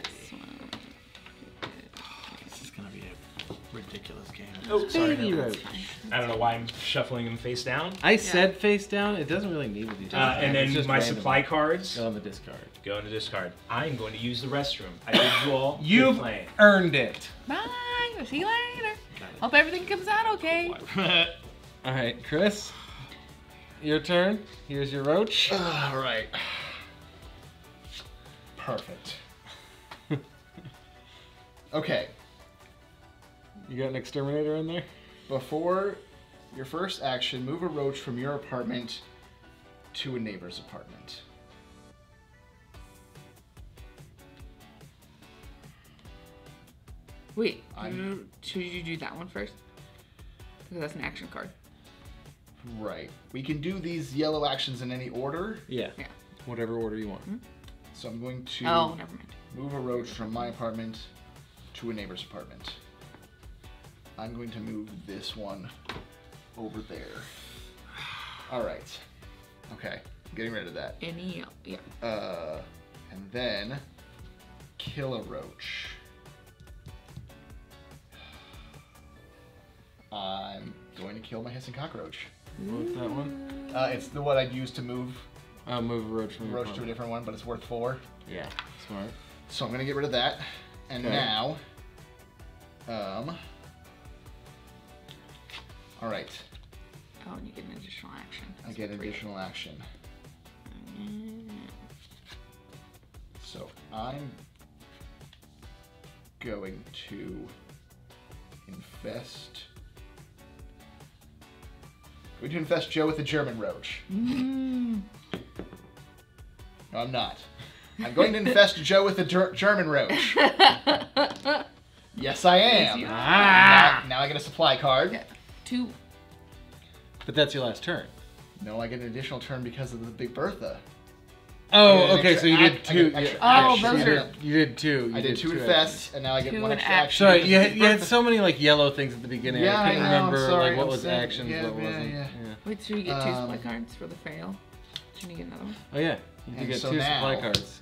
Oh, this is gonna be a ridiculous game. Oh, sorry. I don't know why I'm shuffling them face down. I yeah. said face down. It doesn't really need to be. Uh, and then just my random. supply cards. Go on the discard. Go on the discard. I'm going to use the restroom. I did you all. You've earned it. Bye. See you later. Hope everything comes out okay. All right, Chris. Your turn. Here's your roach. Uh, all right. Perfect. Okay. You got an exterminator in there? Before your first action, move a roach from your apartment to a neighbor's apartment. Wait, I'm... should you do that one first? Because that's an action card. Right. We can do these yellow actions in any order. Yeah. Yeah. Whatever order you want. Mm-hmm. So I'm going to oh, never mind. move a roach from my apartment to a neighbor's apartment. I'm going to move this one over there. All right. Okay. I'm getting rid of that. Any, yeah. Uh, and then kill a roach. I'm going to kill my hissing cockroach. What's that one? Uh, it's the one I'd use to move. I'll move a roach from roach to a different one, but it's worth four. Yeah. Smart. So I'm going to get rid of that, and okay. now, um. All right. Oh, and you get an additional action. That's I get an additional action. Mm. So I'm going to infest. Going to infest Joe with a German roach. Mm. No, I'm not. I'm going to infest Joe with a German roach. Yes, I am. Yes, ah. now, now I get a supply card. Yeah. Two. But that's your last turn. No, I get an additional turn because of the Big Bertha. Oh, okay, so you did two. Oh, those are... You did two. I did two infest, and now I get one extra action. Sorry, you had, you had so many like yellow things at the beginning. Yeah, I can't remember like what was actions, what wasn't. Wait, so you get two supply cards for the fail? Can you get another one? Oh, yeah. You get two supply cards.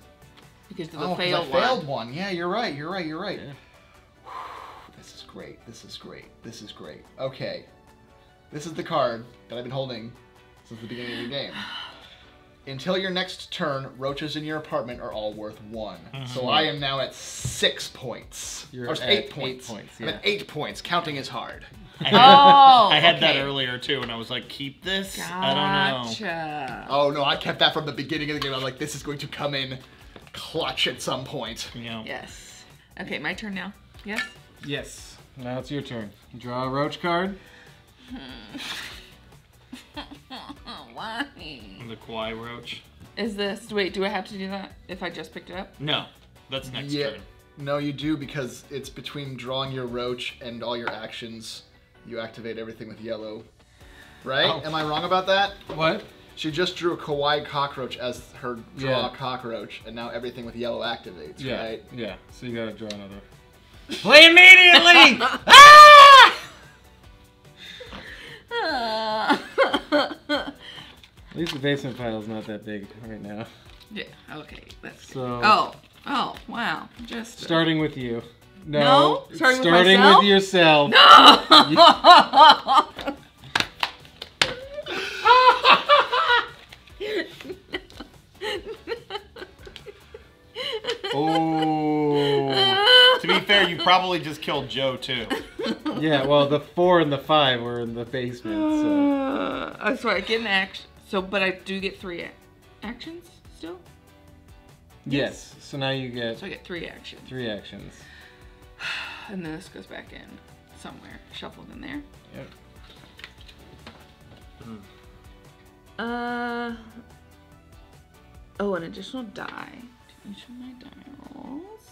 Because of the failed one. Oh, I failed one. Yeah, you're right, you're right, you're right. This is great, this is great, this is great. Okay, this is the card that I've been holding since the beginning of your game. Until your next turn, roaches in your apartment are all worth one. Mm-hmm. So I am now at six points. You're or at eight, eight points. points yeah. I'm at eight points. Counting is hard. I had, oh, I had okay. that earlier too, and I was like, keep this? Gotcha. I don't know. Oh no, I kept that from the beginning of the game. I was like, this is going to come in clutch at some point. Yeah. Yes. Okay, my turn now. Yes? Yes. Now it's your turn. Draw a roach card. Why? The Kwai roach. Is this... Wait, do I have to do that if I just picked it up? No. That's next yeah. turn. No, you do, because it's between drawing your roach and all your actions. You activate everything with yellow. Right? Oh. Am I wrong about that? What? She just drew a Kawaii cockroach as her draw yeah. cockroach, and now everything with yellow activates, yeah. right? Yeah. So you gotta draw another. Play immediately! Ah! At least the basement pile is not that big right now. Yeah, okay. That's so. Good. Oh, oh, wow. Just. Starting with you. No. no? Starting, starting with, with yourself. No! Oh. To be fair, you probably just killed Joe, too. Yeah, well, the four and the five were in the basement, so. Uh, I'm sorry, get an action. So, but I do get three actions still? Yes. yes. So now you get... So I get three actions. Three actions. And then this goes back in. somewhere shuffled in there. Yep. Mm. Uh, oh, an additional die to each of my die rolls.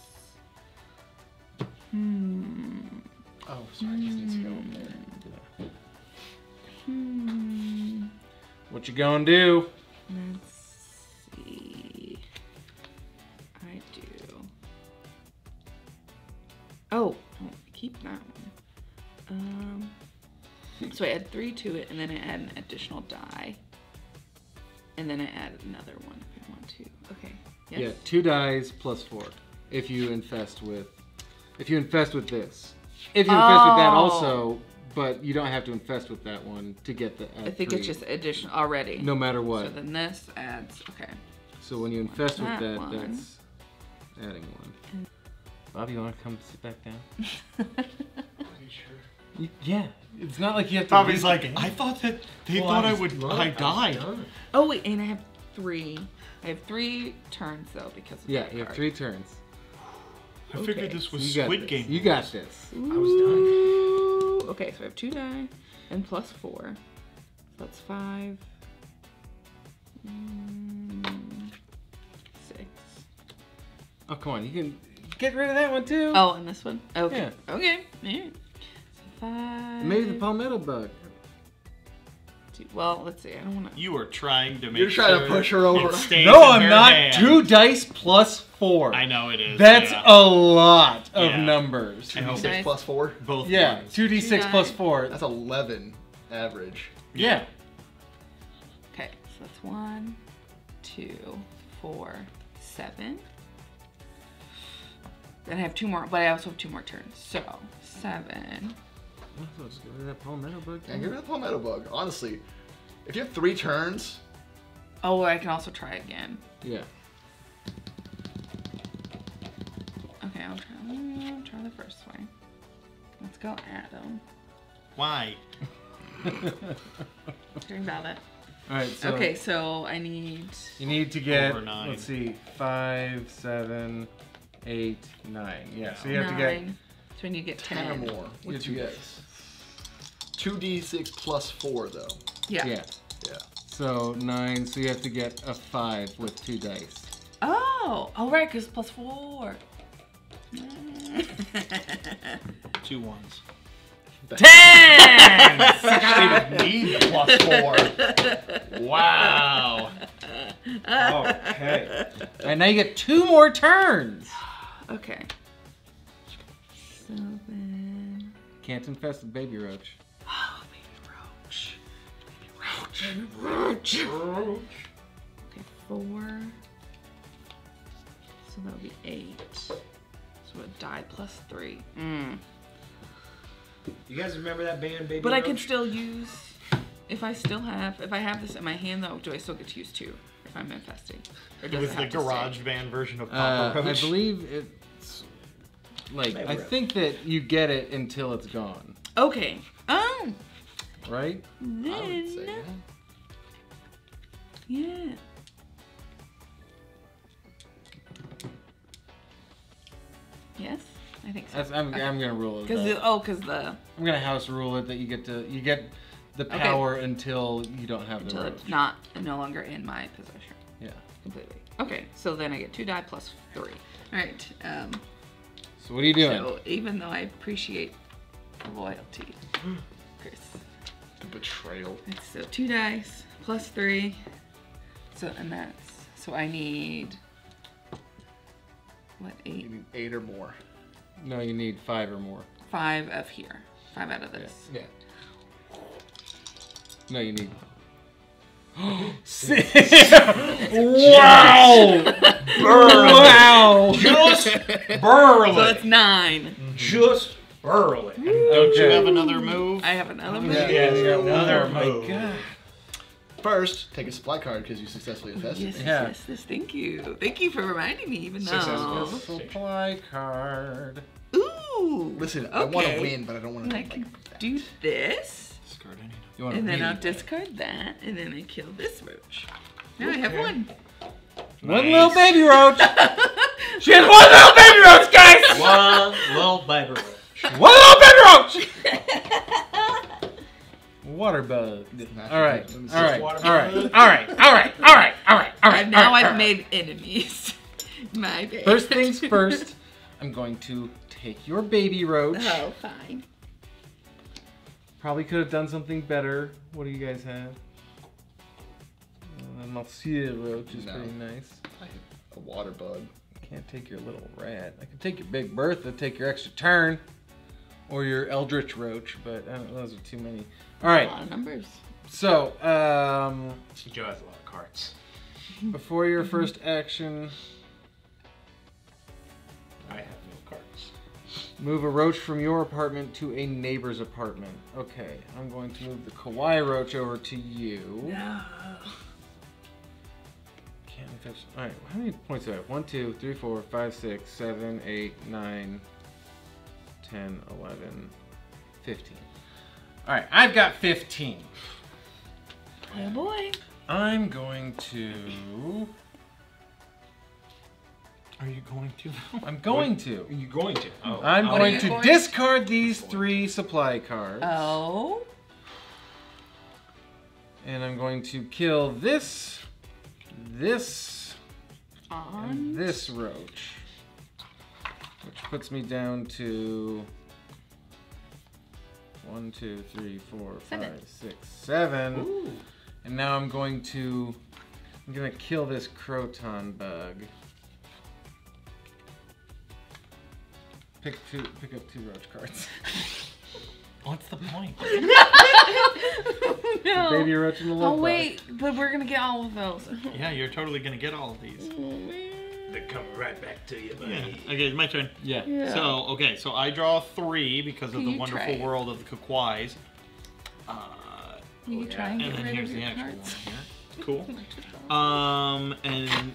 Hmm. Oh, sorry, I just need to go over there and do that. Hmm. What you gonna do? Let's see. I do. Oh, I want to keep that one. Um. So I add three to it, and then I add an additional die, and then I add another one if I want to. Okay. Yes. Yeah, two dies plus four. If you infest with, if you infest with this. If you infest oh. with that also, but you don't have to infest with that one to get the add I think three. It's just addition already. No matter what. So then this adds, okay. So when you infest so with that, that that's adding one. And Bobby, you want to come sit back down? Are you sure? Yeah. It's not like you have to- Bobby's like, it. I thought that they well, thought I, I would, I died. I oh wait, and I have three. I have three turns though because of Yeah, you card. have three turns. I okay. figured this was so Squid this. Game. You got this. Ooh. I was done. Okay, so I have two die and plus four. So that's five. Mm, six. Oh, come on. You can get rid of that one too. Oh, and this one? Okay. Yeah. Okay. Yeah. So five. Maybe the palmetto bug. Two. Well, let's see. I don't want to. You are trying to make You're trying sure to push her over. No, I'm not. Hand. Two dice plus four. I know it is. That's yeah. a lot of yeah. numbers. two d six plus four? Both. Yeah, two d six plus four. That's eleven average. Yeah. Okay, so that's one, two, four, seven. Then I have two more, but I also have two more turns. So, seven. I thought just get rid of that palmetto bug. Yeah, get rid of that palmetto bug. Honestly, if you have three turns. Oh, I can also try again. Yeah. Okay, I'll try, I'll try the first way. Let's go, Adam. Why? Hearing about it. All right. So okay, so I need. You need to get. Over nine. Let's see, five, seven, eight, nine. Yeah. So you have nine. to get. So we need to get ten, ten or more. What you guys? two d six plus four though. Yeah. Yeah. Yeah. So nine. So you have to get a five with two dice. Oh, all right, because plus four. Two ones. Ten. She didn't need plus four. Wow. Okay. And now you get two more turns. Okay. So then. Can't infest the baby roach. Oh, baby roach. Baby roach. Baby roach. Baby roach. Okay, four. So that'll be eight. So it died plus three. Mm. You guys remember that band, Baby But Roach? I can still use, if I still have, if I have this in my hand though, do I still get to use two if I'm infesting? Or does it was it have the garage stay? band version of Papa uh, Roach. I believe it's, like, Maybe I Roach. think that you get it until it's gone. Okay. Oh. Right? Then, I would say that. Yeah. Yes, I think so. That's, I'm, okay. I'm gonna rule it. Cause it, oh, cause the. I'm gonna house rule it that you get to you get the power okay. until you don't have until the. Until it's not no longer in my possession. Yeah. Completely. Okay, so then I get two die plus three. All right. Um, so what are you doing? So even though I appreciate the loyalty, Chris. The betrayal. So two dice plus three. So and that's so I need. What, eight? You need eight or more. No, you need five or more. Five of here. Five out of this. Yeah. yeah. No, you need... Six! Wow! Burly! Wow! Just burly! So it's nine. Mm-hmm. Just burly. And don't okay. you have another move? I have another move. Yeah, yeah, yeah another oh, move. My God. First, take a supply card because you successfully invested. Yes, yeah. yes, yes, thank you. Thank you for reminding me, even though. Successful supply card. Ooh. Listen, okay. I want to win, but I don't want to. I can like do this. Discard any. You want and to then win. I'll discard that, and then I kill this roach. Now okay. I have one. One nice. little baby roach. She has one little baby roach, guys. One little baby roach. What a little cockroach! Water bug. All right. All right. All right. All right. All right. All right. All right. All right. Now I've made enemies. My bad. First things first. I'm going to take your baby roach. Oh, fine. Probably could have done something better. What do you guys have? Uh, Monsieur roach is no. pretty nice. I have a water bug. Can't take your little rat. I could take your Big Bertha, take your extra turn, or your Eldritch Roach, but I don't, those are too many. All right. A lot of numbers. So, um... Joe has a lot of cards. Before your first action... I have no cards. Move a roach from your apartment to a neighbor's apartment. Okay, I'm going to move the Kawaii Roach over to you. No. All right, how many points do I have? One, two, three, four, five, six, seven, eight, nine, ten, eleven, fifteen. All right, I've got fifteen. Oh boy. I'm going to... Are you going to? I'm going to. Are you going to? Oh. I'm oh, going to going discard to? these three supply cards. Oh. And I'm going to kill this... this on. and this roach, which puts me down to one, two, three, four, seven. five, six, seven. Ooh. And now I'm going to, I'm gonna kill this croton bug. Pick two, pick up two roach cards. What's the point? No. The baby roach and the little Oh wait, bug. But we're gonna get all of those. Yeah, you're totally gonna get all of these. They're coming right back to you, buddy. Yeah. Okay, it's my turn. Yeah. yeah. So okay, so I draw three because Can of the wonderful world of the Kakwais. Uh, you oh, yeah. try and, and get then rid here's of your the actual cards. one here. Cool. um, and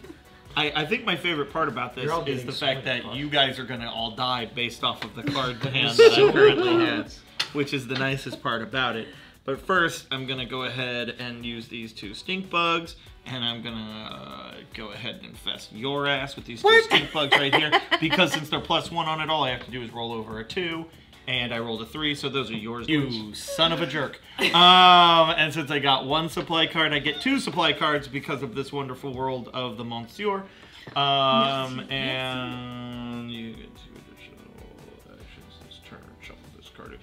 I, I think my favorite part about this is the fact that cards. you guys are gonna all die based off of the card hand that I currently have. Which is the nicest part about it. But first, I'm gonna go ahead and use these two stink bugs, and I'm gonna uh, go ahead and infest your ass with these two what? stink bugs right here, because since they're plus one on it, all I have to do is roll over a two, and I rolled a three, so those are yours. You boys. Son of a jerk. Um, and since I got one supply card, I get two supply cards because of this wonderful world of the Monsieur. Um, yes, and yes. you get two additional actions this turn, shuffle this card.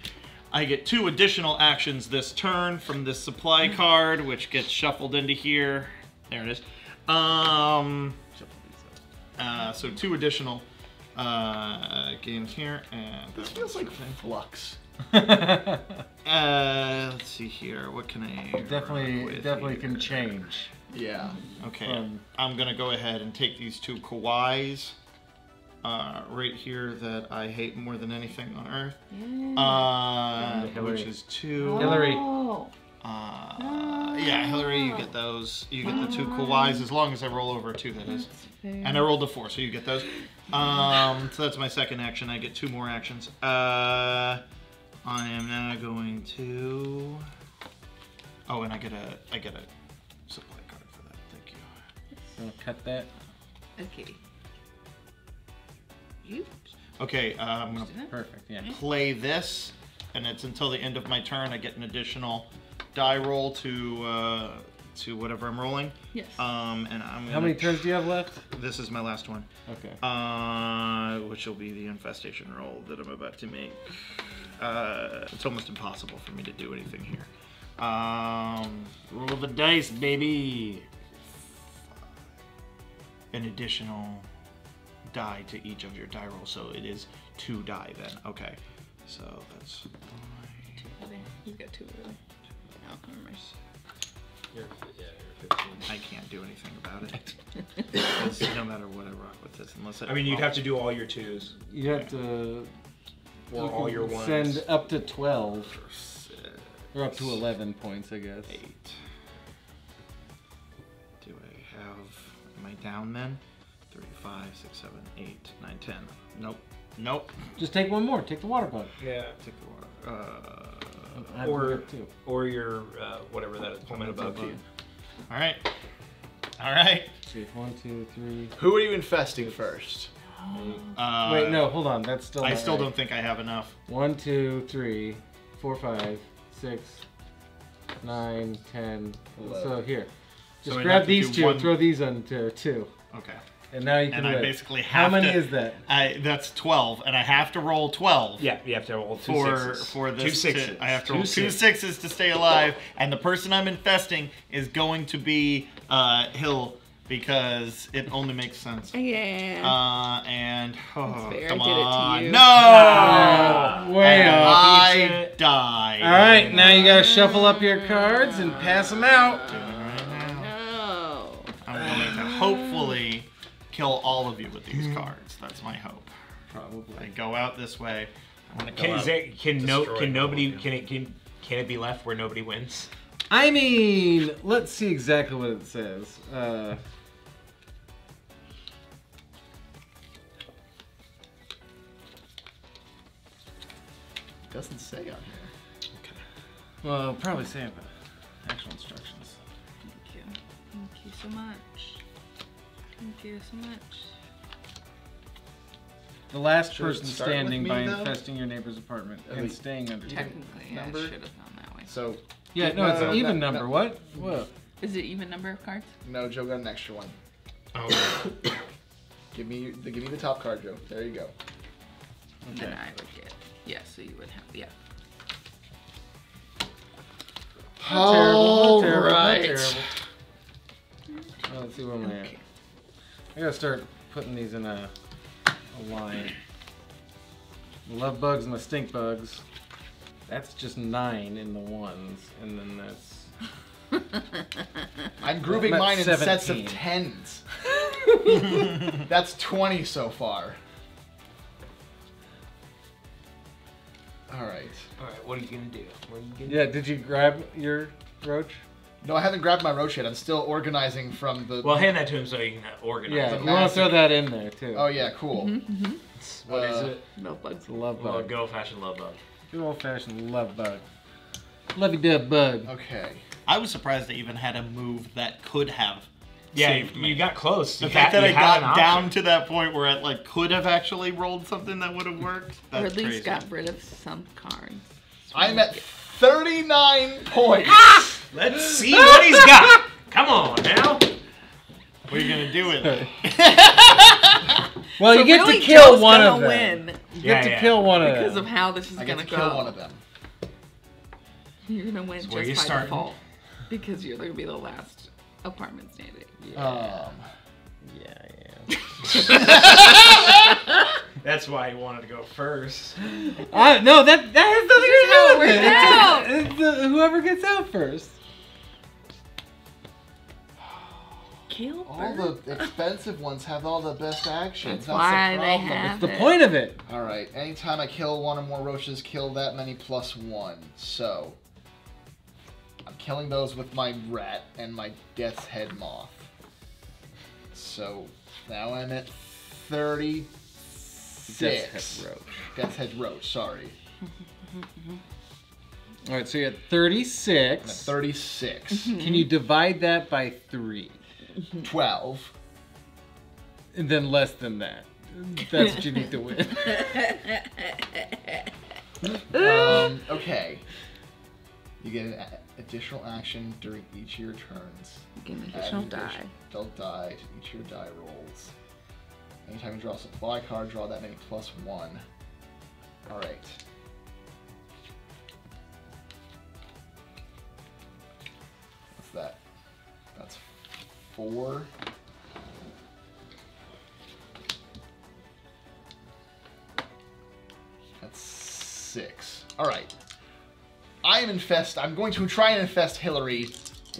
I get two additional actions this turn from this supply card, which gets shuffled into here. There it is. Um, uh, so two additional uh, games here, and this feels like flux. uh, let's see here. What can I definitely definitely here? can change? Yeah. Okay. Um, I'm gonna go ahead and take these two Kawais. Uh, right here that I hate more than anything on earth, mm. uh, which is two. Hillary. Oh. Uh, oh. Yeah, Hillary, you get those. You get oh. the two Kawais as long as I roll over a two, that is. And I rolled a four, so you get those. Um, so that's my second action. I get two more actions. Uh, I am now going to... Oh, and I get a, I get a supply card for that. Thank you. I'm gonna cut that. Okay. Okay, uh, I'm gonna perfect, yeah. play this, and it's until the end of my turn. I get an additional die roll to uh, to whatever I'm rolling. Yes. Um, and I'm gonna How many turns do you have left? This is my last one. Okay. Uh, which will be the infestation roll that I'm about to make. Uh, it's almost impossible for me to do anything here. Um, roll the dice, baby. An additional die to each of your die rolls, so it is two die then. Okay, so that's my... You've got two of them. You're, yeah, you're fifteen. I can't do anything about it. No matter what I rock with this, unless I... I mean, you'd have to do all your twos. You'd have to... Or all your ones. Send up to twelve. Six, or up to eleven points, I guess. Eight. Do I have... Am I down then? Three, five, six, seven, eight, nine, ten. Nope. Nope. Just take one more. Take the water bug. Yeah. Take the water. Uh, or, or your uh, whatever that is. Comment above you. All right. All right. One, two, three. Who are you infesting first? Uh, Wait, no, hold on. That's still. I still right. don't think I have enough. One, two, three, four, five, six, nine, ten. eleven. So here, just so grab these two. One... Throw these under two. Okay. And now you can. And I basically have. How many to, is that? I that's twelve, and I have to roll twelve. Yeah, you have to roll two for, sixes. For this, two sixes. To, I have to two roll six. two sixes to stay alive, and the person I'm infesting is going to be uh, Hill. Because it only makes sense. Yeah. Uh, and oh, fair. Come I did on. It to you. No! Ah, way up. I died. All right, now you gotta shuffle up your cards and pass them out. Doing it right now. No. I'm going to hopefully kill all of you with these cards. That's my hope. Probably. I go out this way. I'm gonna go. Can, out, there, can no? Can nobody? Can it? Can, can it be left where nobody wins? I mean, let's see exactly what it says. Uh, it doesn't say on here. Okay. Well, it'll probably say about actual instructions. Thank you. Thank you so much. Thank you so much. The last should person standing me, by though? Infesting your neighbor's apartment At and least. Staying under technically, yeah, number. I should have gone that way. So. Yeah, no, no, it's an even no, number. No. What? What? Is it even number of cards? No, Joe got an extra one. Oh. give me the give me the top card, Joe. There you go. Okay. Then I would get. Yeah, so you would have. Yeah. Not terrible, not terrible, right. Not terrible. Well, let's see where I'm at. I gotta start putting these in a, a line. I love bugs and the stink bugs. That's just nine in the ones, and then that's... I'm grouping mine in seventeen. Sets of tens. That's twenty so far. All right. All right, what are you going to do? What are you gonna yeah, do? Did you grab your roach? No, I haven't grabbed my roach yet. I'm still organizing from the... Well, hand that to him so he can organize. Yeah, you want to throw that in there, too. Oh, yeah, cool. Mm-hmm, mm-hmm. What uh, is it? No bugs. Love bug. Well, good old-fashioned love bug. Good old-fashioned love bug. Lovey-dub bug. Okay. I was surprised they even had a move that could have yeah, saved me. You got close. The you fact had, that I got down to that point where I like could have actually rolled something that would have worked. That's or at least crazy. Got rid of some cards. I'm at thirty-nine points. Ah! Let's see what he's got. Come on now. What are you gonna do with it? Well, so you get really to kill Joe's one of them. Win. You yeah, get to yeah. kill one of them because of how this is I gonna get to go. Kill one of them. You're gonna win so just where you by starting? Default because you're gonna be the last apartment standing. Yeah. Um, yeah, yeah. That's why he wanted to go first. Uh, no, that that has nothing to do with it. It's a, it's a, whoever gets out first. Kill all the expensive ones have all the best actions. That's, That's why the problem. They have it's the it. Point of it. All right. Anytime I kill one or more roaches, kill that many plus one. So I'm killing those with my rat and my death's head moth. So now I'm at thirty-six. Death's head roach. Death's head roach. Sorry. All right. So you're at thirty-six. I'm at thirty-six. Can you divide that by three? twelve. And then less than that. That's what you need to win. um, okay. You get an additional action during each of your turns. You get an additional die. Additional die to each of your die rolls. Anytime you draw a supply card, draw that many plus one. Alright. What's that? That's four. Four. That's six. All right. I am infest. I'm going to try and infest Hillary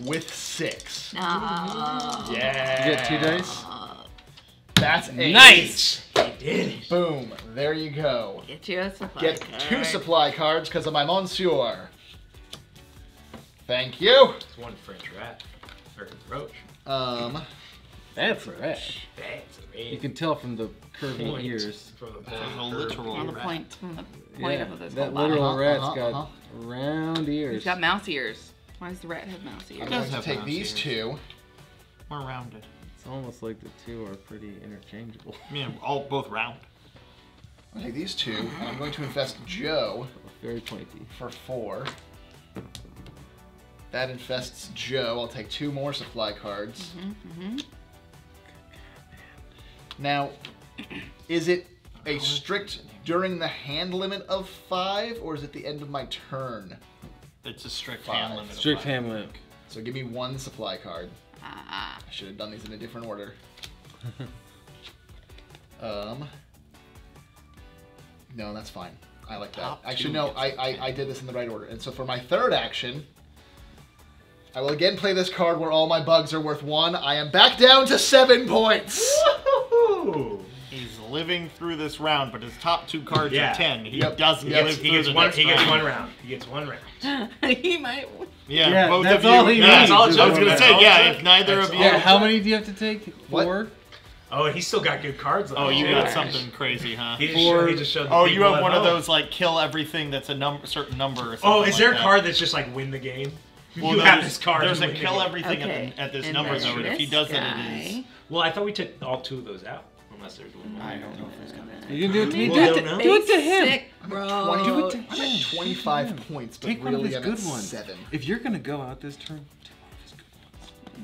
with six. Uh, yeah. You get two dice. That's eight. Nice. I did it. Boom. There you go. Get you a supply Get card. two supply cards because of my monsieur. Thank you. It's one French rat or roach. Um, that's fresh. That's amazing. You can tell from the curvy point. Ears. From the point, uh, the literal on the point, from the point yeah, of this that whole literal body. Rat's uh -huh, got uh -huh. round ears. He's got mouse ears. Why does the rat have mouse ears? I'm going to take these ears. Two. More rounded. It's almost like the two are pretty interchangeable. Yeah, all both round. I'm gonna take these two, and I'm going to infest Joe. Very pointy. For four. That infests Joe. I'll take two more supply cards. Mm-hmm, mm-hmm. Now, is it a strict during the hand limit of five, or is it the end of my turn? It's a strict five. hand limit. Strict hand limit. So give me one supply card. Ah. I should have done these in a different order. um. No, that's fine. I like that. Top Actually, no, I, I, I did this in the right order. And so for my third action, I will again play this card where all my bugs are worth one. I am back down to seven points. Woo-hoo-hoo. He's living through this round, but his top two cards yeah. are ten. He yep. doesn't yep. live he through gets the one, next He round. gets one round. He gets one round. He might win. Yeah, yeah, both that's of all you. He yeah, needs. That's all I was going to say, yeah, if neither that's of you. Yeah, how many do you have to take? Four? What? Oh, he's still got good cards. Oh, you got something crazy, huh? He just showed, he just showed the oh, you have one of those, like, kill everything that's a num certain number or something. Oh, is there like a card that. that's just, like, win the game? Well, you have this card. There's a kill everything okay. at, the, at this and number, though, and if he does that, it is. Well, I thought we took all two of those out. Unless there's one more. I don't know if there's coming. You can do it to me. Well, do, do it to him. Sick, bro. Do it to him. I'm at twenty-five points, but Take really I'm at seven. If you're going to go out this turn, take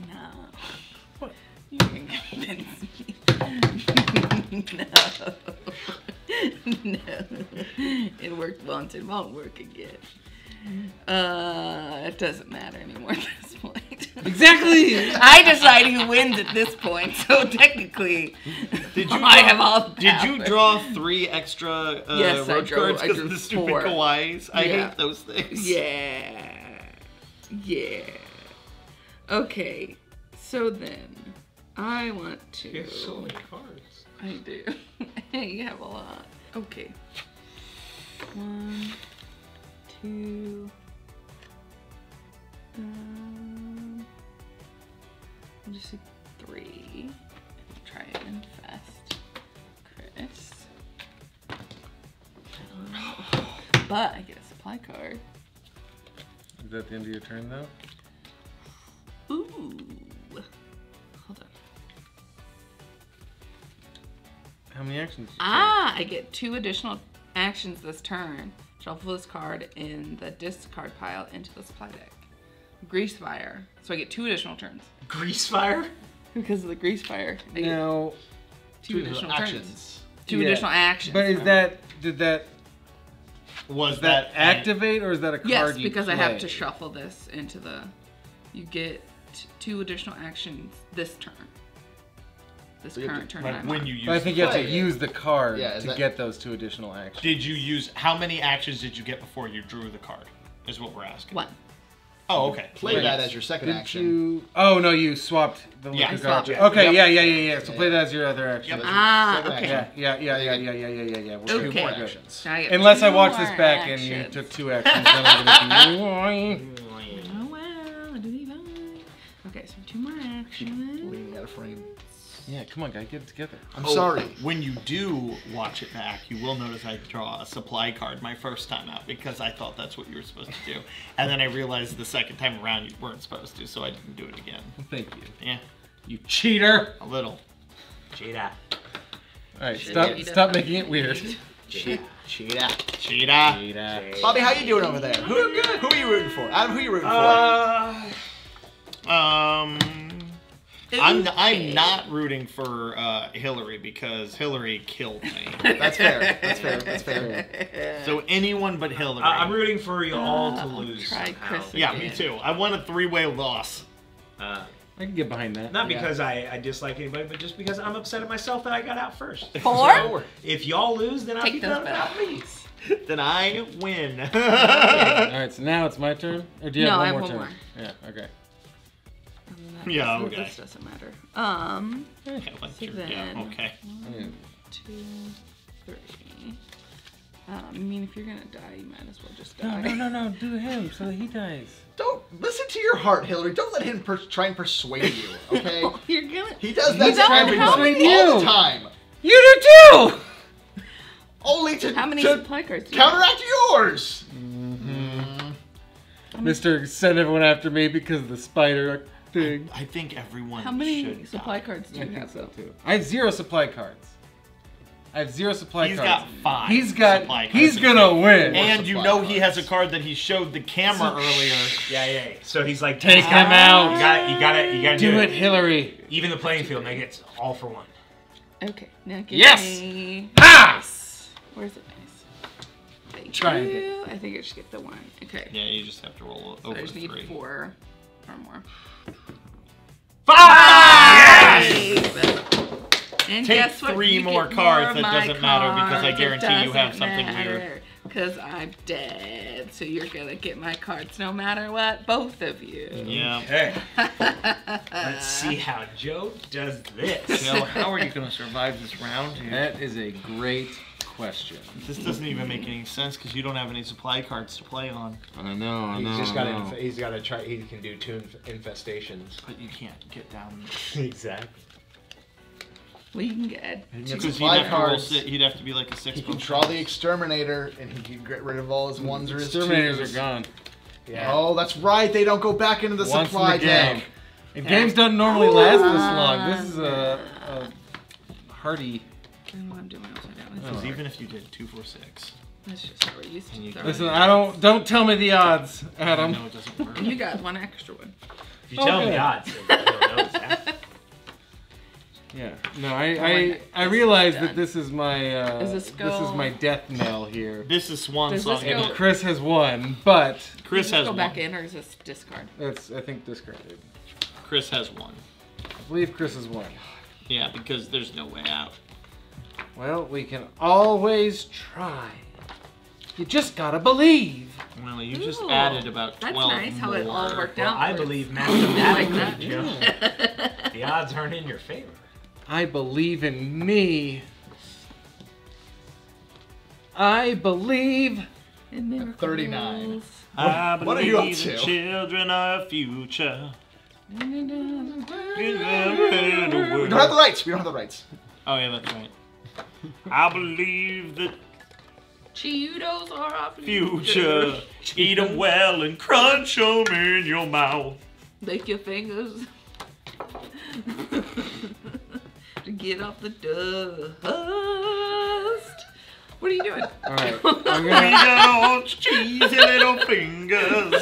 one of his good ones. No. What? You can convince me. No. No. It worked once. It won't work again. Uh, it doesn't matter anymore at this point. Exactly. I decide who wins at this point, so technically, did you draw, I have all the power. Did you draw three extra uh, yes, road cards because of the stupid four. Kawais? I yeah. hate those things. Yeah. Yeah. Okay. So then, I want to... You have so many cards. I do. You have a lot. Okay. One, two... Um, I'll just do three. Try it and infest Chris. Um, but I get a supply card. Is that the end of your turn, though? Ooh. Hold on. How many actions? Ah, I get two additional actions this turn. Shuffle this card in the discard pile into the supply deck. Grease fire. So I get two additional turns. Grease fire? Because of the grease fire. I now, two, two additional actions. Turns. Two yeah. additional actions. But is that, did that, was that, that activate or is that a card? Yes, you because play? I have to shuffle this into the, you get two additional actions this turn. This so current to, turn. Like when you use but I think you have to use the card yeah, to that, get those two additional actions. Did you use, how many actions did you get before you drew the card? Is what we're asking. One. Oh, okay. Play Wait, that as your second action. You... Oh, no, you swapped the yeah, garbage. Yeah. Okay, yep. yeah, yeah, yeah, yeah. So play that as your other action. Yep. Ah, okay. Yeah, yeah, yeah, yeah, yeah, yeah, yeah, yeah. yeah. We're okay. Two more actions. Unless two I watch this back actions. and you took two actions, then I'm going to be... Oh, wow. Okay, so two more actions. Leaning out of frame. Yeah, come on, guy, get it together. I'm oh, sorry. When you do watch it back, you will notice I draw a supply card my first time out because I thought that's what you were supposed to do. And then I realized the second time around you weren't supposed to, so I didn't do it again. Well, thank you. Yeah. You cheater! A little. Cheater. Alright, stop stop making it weird. Cheater. Cheater. Cheater. Bobby, how you doing over there? Who, good. who are you rooting for? Adam, who are you rooting uh, for? Um... I'm okay. I'm not rooting for uh, Hillary because Hillary killed me. That's fair. That's fair. That's fair. So anyone but Hillary. I I'm rooting for you all uh, to lose. Try Chris yeah, me too. I want a three-way loss. Uh, I can get behind that. Not yeah. because I, I dislike anybody, but just because I'm upset at myself that I got out first. Four? So if y'all lose, then I'll be done about me. Then I win. Okay. All right. So now it's my turn. Or do you no, have one more turn? More. Yeah. Okay. Yeah, okay. This doesn't matter. Um, yeah, so then, yeah, okay. One, two, three. Um, I mean, if you're gonna die, you might as well just die. No, no, no, no. Do him so that he dies. Don't listen to your heart, Hillary. Don't let him per try and persuade you. Okay? You're gonna. He does that to persuade you all the time. You do too. Only to how many to supply cards? Counteract you yours. Mm-hmm. Mister Send everyone after me because of the spider. thing. I, I think everyone How many should supply die. cards do you I have, so too? I have zero supply cards. I have zero supply he's cards. He's got five. He's got. Cards he's gonna win. And you know cards. He has a card that he showed the camera so, earlier. Yeah, yeah, yeah. So he's like, take him out. You got, you got You got to do, do it, it, Hillary. Even the playing field, make it all for one. Okay. Now give yes. me. Yes. Ah! Where's it? Thank Try you. I think I should get the one. Okay. Yeah, you just have to roll over so I just three. Need four or more. Five. Yes. Yes. And Take three more cards more that doesn't matter because I guarantee you have something here. Because I'm dead, so you're gonna get my cards no matter what, both of you. Yeah. Okay. Let's see how Joe does this. Joe, how are you gonna survive this round here? That is a great question. This doesn't even make any sense because you don't have any supply cards to play on. I know. I know. He's just got. He's got to try. He can do two infestations. But you can't get down. Exactly. Well, you can get because he'd have cards. To he'd have to be like a six. He can draw the exterminator, and he can get rid of all his ones or his twos. Exterminators are gone. Yeah. Oh, that's right. They don't go back into the Once supply in the deck. Game. And yeah. games don't normally last this long. This is a, a hearty. And what I'm doing upside down. Because even if you did two, four, six. That's just what we're used to. Listen, I don't. Don't tell me the odds, Adam. No, it doesn't work. You got one extra one. If you okay. tell me the odds, I don't know exactly. Yeah. No, I I, I realize that this is my uh, is this, this is my death knell here. This is Swan Does Song. And Chris has won, but Chris has go won. Go back in, or is this discard? It's I think discarded. Chris has won. I believe Chris has won. Yeah, because there's no way out. Well, we can always try. You just gotta believe. Well, you Ooh, just added about twelve more. That's nice how more. It all worked well, out. I believe mathematically, Joe. Yeah. The odds aren't in your favor. I believe in me. I believe in miracles. thirty-nine. I what, believe what are you up to? Children are future. We don't have the rights. We don't have the rights. Oh yeah, that's right. I believe that Cheetos are our future. Cheetos. Eat them well and crunch them in your mouth. Lick your fingers. Get off the dust. What are you doing? All right. Gonna... We got orange cheese and little fingers.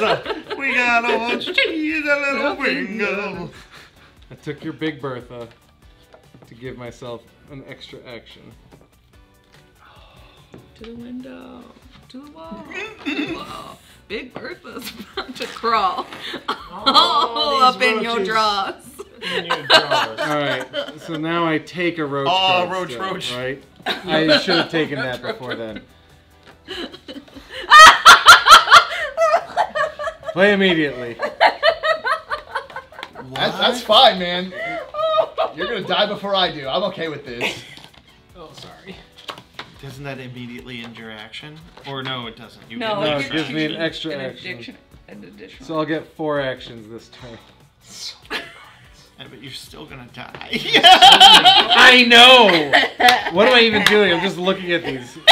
We got orange cheese and little fingers. I took your Big Bertha to give myself an extra action. To the window. To the wall. To the wall. Big Bertha's about to crawl all up in your drawers. Alright, so now I take a roach. Oh, roach, still, roach. Right? I should have taken that before then. Play immediately. That's, that's fine, man. You're going to die before I do. I'm okay with this. Oh, sorry. Doesn't that immediately end your action? Or no, it doesn't. You no, no it gives me an extra an action. An additional. So I'll get four actions this turn. So but you're still gonna die. I know! What am I even doing? I'm just looking at these. Uh,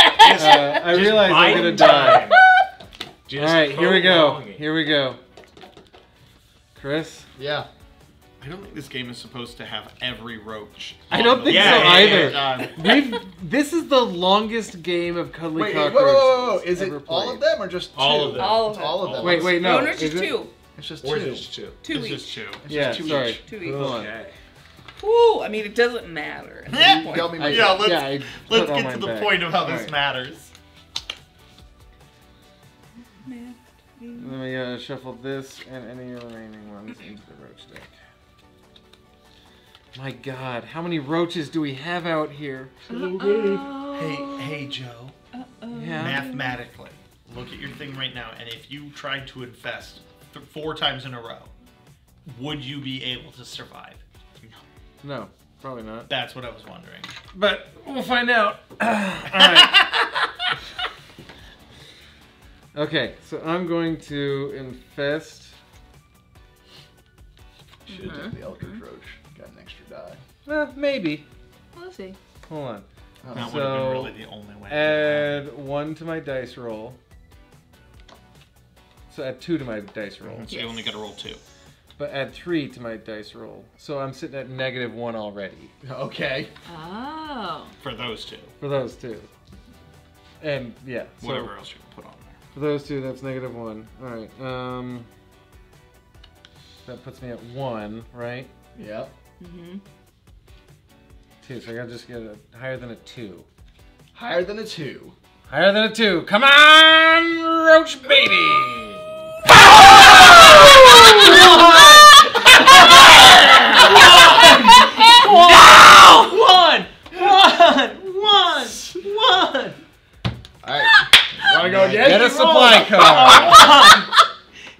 I realize I'm gonna die. Alright, here we go. Here we go. Chris? Yeah. I don't think this game is supposed to have every roach. I don't think yeah, so either. Yeah, yeah, this is the longest game of Cuddly wait, Cockroaches. Wait, whoa, whoa, whoa. Is it all of them or just two? All of them. All of them. All of them. Wait, wait, no. No, it's just two. It's just or two. It's just two. Two it's each. Just two. It's yeah, just two sorry. Each. Two each. Okay. Ooh, I mean, it doesn't matter. At point. I, yeah, let's, yeah, let's get to the back. Point of how right. this matters. And then we gotta shuffle this and any remaining ones into the roach deck. My God, how many roaches do we have out here? Uh -oh. Hey, hey, Joe. Uh -oh. Yeah. Mathematically, look at your thing right now, and if you try to infest four times in a row, would you be able to survive? No. No, probably not. That's what I was wondering. But we'll find out. All right. Okay, so I'm going to infest. Should have done the Eldritch Roach. Got an extra die. Well, maybe. We'll see. Hold on. Oh. That so would have been really the only way. Add one to my dice roll. So add two to my dice roll. So yes. You only got to roll two. but add three to my dice roll. So I'm sitting at negative one already. Okay. Oh. For those two. For those two. And yeah. Whatever so else you can put on there. For those two, that's negative one. All right. Um, that puts me at one, right? Yep. Mm-hmm. Two, so I gotta just get a higher than a two. Higher than a two. Higher than a two. Come on, Roach Baby! One! One! One! One! Alright. Wanna go again? Get a supply card.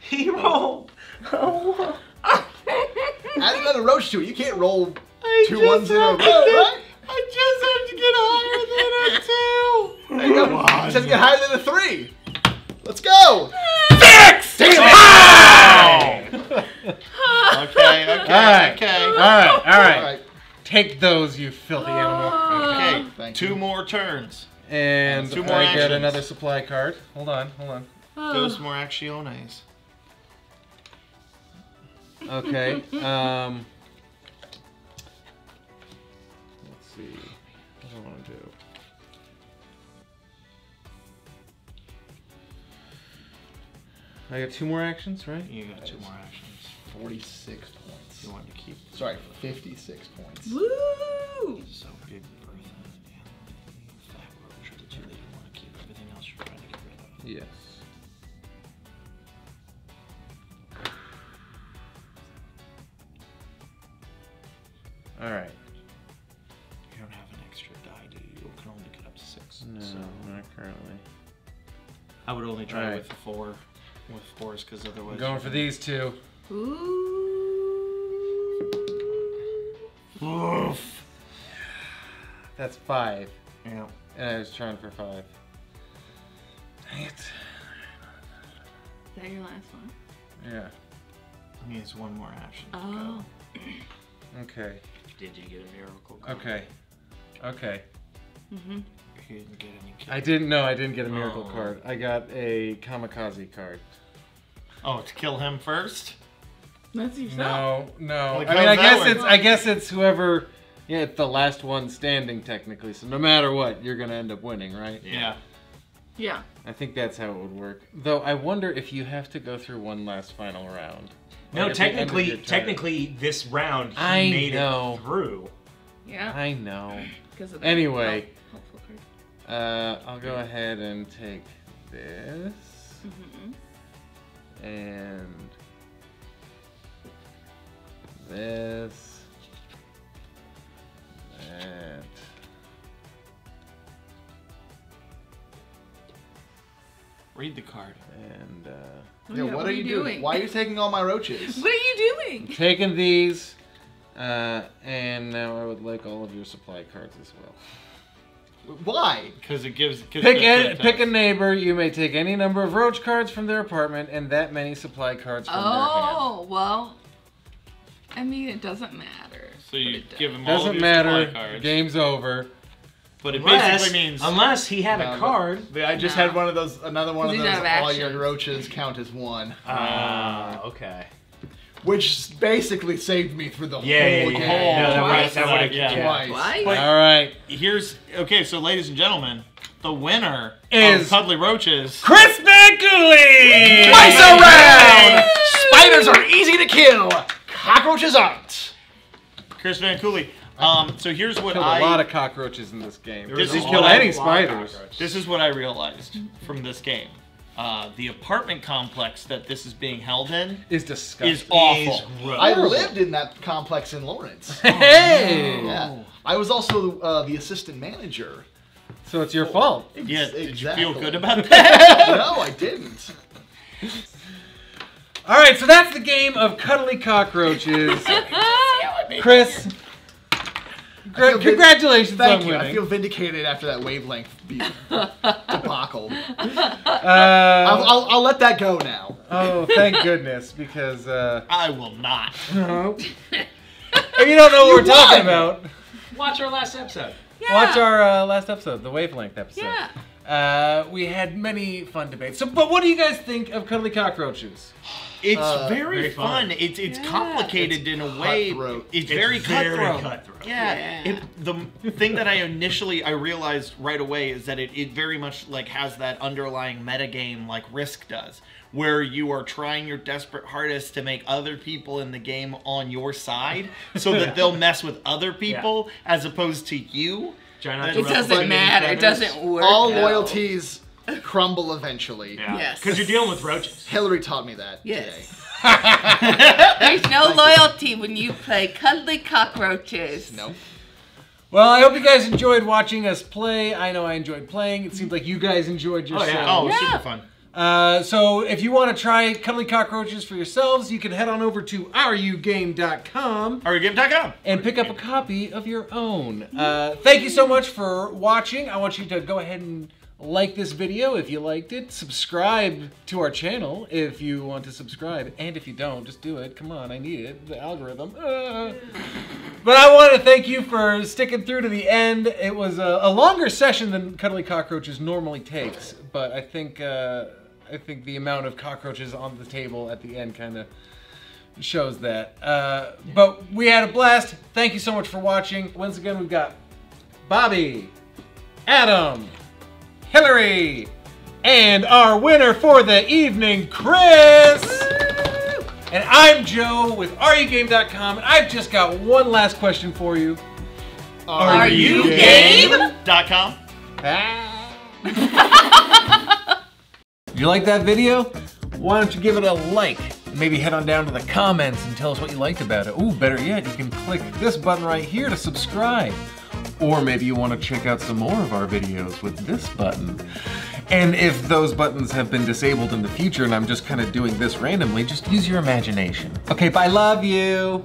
He rolled a one. Add another roach to it. You can't roll I two ones in a row, right? I just have to get higher than a two. There you go. On, just get higher than a three. Let's go. Six! Six! Wow! Okay, okay, right. okay. Alright, alright. All right. Take those, you filthy animal. Okay, thank two you. more turns. And, and two more I actions. get another supply card. Hold on, hold on. Oh. Those more acciones. Okay, um... let's see. What do I want to do? I got two more actions, right? You got two more actions. forty-six points. You want to keep. Sorry, fifty-six points. Woo! So big, Bertha. And Fat Roach are the two that you want to keep. Everything else you're trying to get rid of. Yes. All right. You don't have an extra die, do you? You can only get up to six. No, so not currently. I would only try right. with the four, with fours, because otherwise. I'm going for these two. Ooh. Oof. That's five. Yeah. And I was trying for five. Dang it. Is that your last one? Yeah. I mean, it's one more action to oh. go. Okay. Did you get a miracle card? Okay. Okay. Mm-hmm. You didn't get any card. I didn't, no, I didn't get a miracle oh. card. I got a kamikaze card. Oh, to kill him first? That's yourself. No, no. Like, I mean, I guess one? it's I guess it's whoever, yeah, it's the last one standing technically. So no matter what, you're gonna end up winning, right? Yeah. Yeah. I think that's how it would work. Though I wonder if you have to go through one last final round. No, like, technically, technically this round he I made know. it through. Yeah. I know. Of the anyway, helpful card. Uh, I'll go yeah. ahead and take this mm-hmm. and. This, that, read the card. And uh, oh, yeah, what, what are, are you doing? doing? Why are you taking all my roaches? What are you doing? I'm taking these, uh, and now I would like all of your supply cards as well. Why? Because it gives. Pick a, pick a neighbor. You may take any number of roach cards from their apartment and that many supply cards from oh, their hand. Oh well. I mean, it doesn't matter. So you give him all of your supply cards. Game's over. But it unless, basically means unless he had no, a card. I just no. had one of those. Another one of those. All your roaches count as one. Ah, uh, okay. Which basically saved me through the yeah, whole yeah, game. Yeah, no, that twice. That would have yeah. twice. twice. But all right. Here's okay. So, ladies and gentlemen, the winner is of Cuddly Roaches, Chris McGooley. Twice around. Spiders are easy to kill. Cockroaches aren't. Chris Van Cooley. Um, so here's what I... a lot of cockroaches in this game. There didn't kill any spiders. This is what I realized from this game. Uh, the apartment complex that this is being held in... is disgusting. ...is awful. Is gross. I lived in that complex in Lawrence. Hey! Oh, no. yeah. I was also uh, the assistant manager. So it's your oh, fault. Ex yeah, did exactly. you feel good about that? No, I didn't. All right, so that's the game of Cuddly Cockroaches. Chris, congratulations on winning. Thank you. I feel vindicated after that wavelength debacle. Uh, I'll, I'll, I'll let that go now. Oh, thank goodness, because... Uh, I will not. No. If you don't know what you we're won. talking about... Watch our last episode. Yeah. Watch our uh, last episode, the wavelength episode. Yeah. Uh, we had many fun debates. So, but what do you guys think of Cuddly Cockroaches? It's uh, very, very fun. fun. It's it's yeah. complicated it's in a way. Cutthroat. It's, it's very, very cutthroat. cutthroat. Yeah. yeah. It, the thing that I initially I realized right away is that it, it very much like has that underlying metagame like Risk does, where you are trying your desperate hardest to make other people in the game on your side so that yeah. they'll mess with other people yeah. as opposed to you. It doesn't matter. It doesn't work. All out. loyalties crumble eventually. Yeah. Yes. Because you're dealing with roaches. Hillary taught me that yes. today. There's no loyalty when you play Cuddly Cockroaches. Nope. Well, I hope you guys enjoyed watching us play. I know I enjoyed playing. It seems like you guys enjoyed yourselves. Oh, yeah. Oh, it was yeah. super fun. Uh, so if you want to try Cuddly Cockroaches for yourselves, you can head on over to are you game dot com are you game dot com and pick up a copy of your own. Uh, thank you so much for watching. I want you to go ahead and like this video if you liked it. Subscribe to our channel if you want to subscribe. And if you don't, just do it. Come on, I need it. The algorithm. Uh. But I want to thank you for sticking through to the end. It was a, a longer session than Cuddly Cockroaches normally takes. But I think... Uh, I think the amount of cockroaches on the table at the end kind of shows that. Uh, but we had a blast. Thank you so much for watching. Once again, we've got Bobby, Adam, Hillary, and our winner for the evening, Chris. Woo! And I'm Joe with are you game dot com, and I've just got one last question for you. are you game dot com? Ah. You like that video? Why don't you give it a like? Maybe head on down to the comments and tell us what you liked about it. Ooh, better yet, you can click this button right here to subscribe. Or maybe you want to check out some more of our videos with this button. And if those buttons have been disabled in the future and I'm just kind of doing this randomly, just use your imagination. Okay, bye, love you.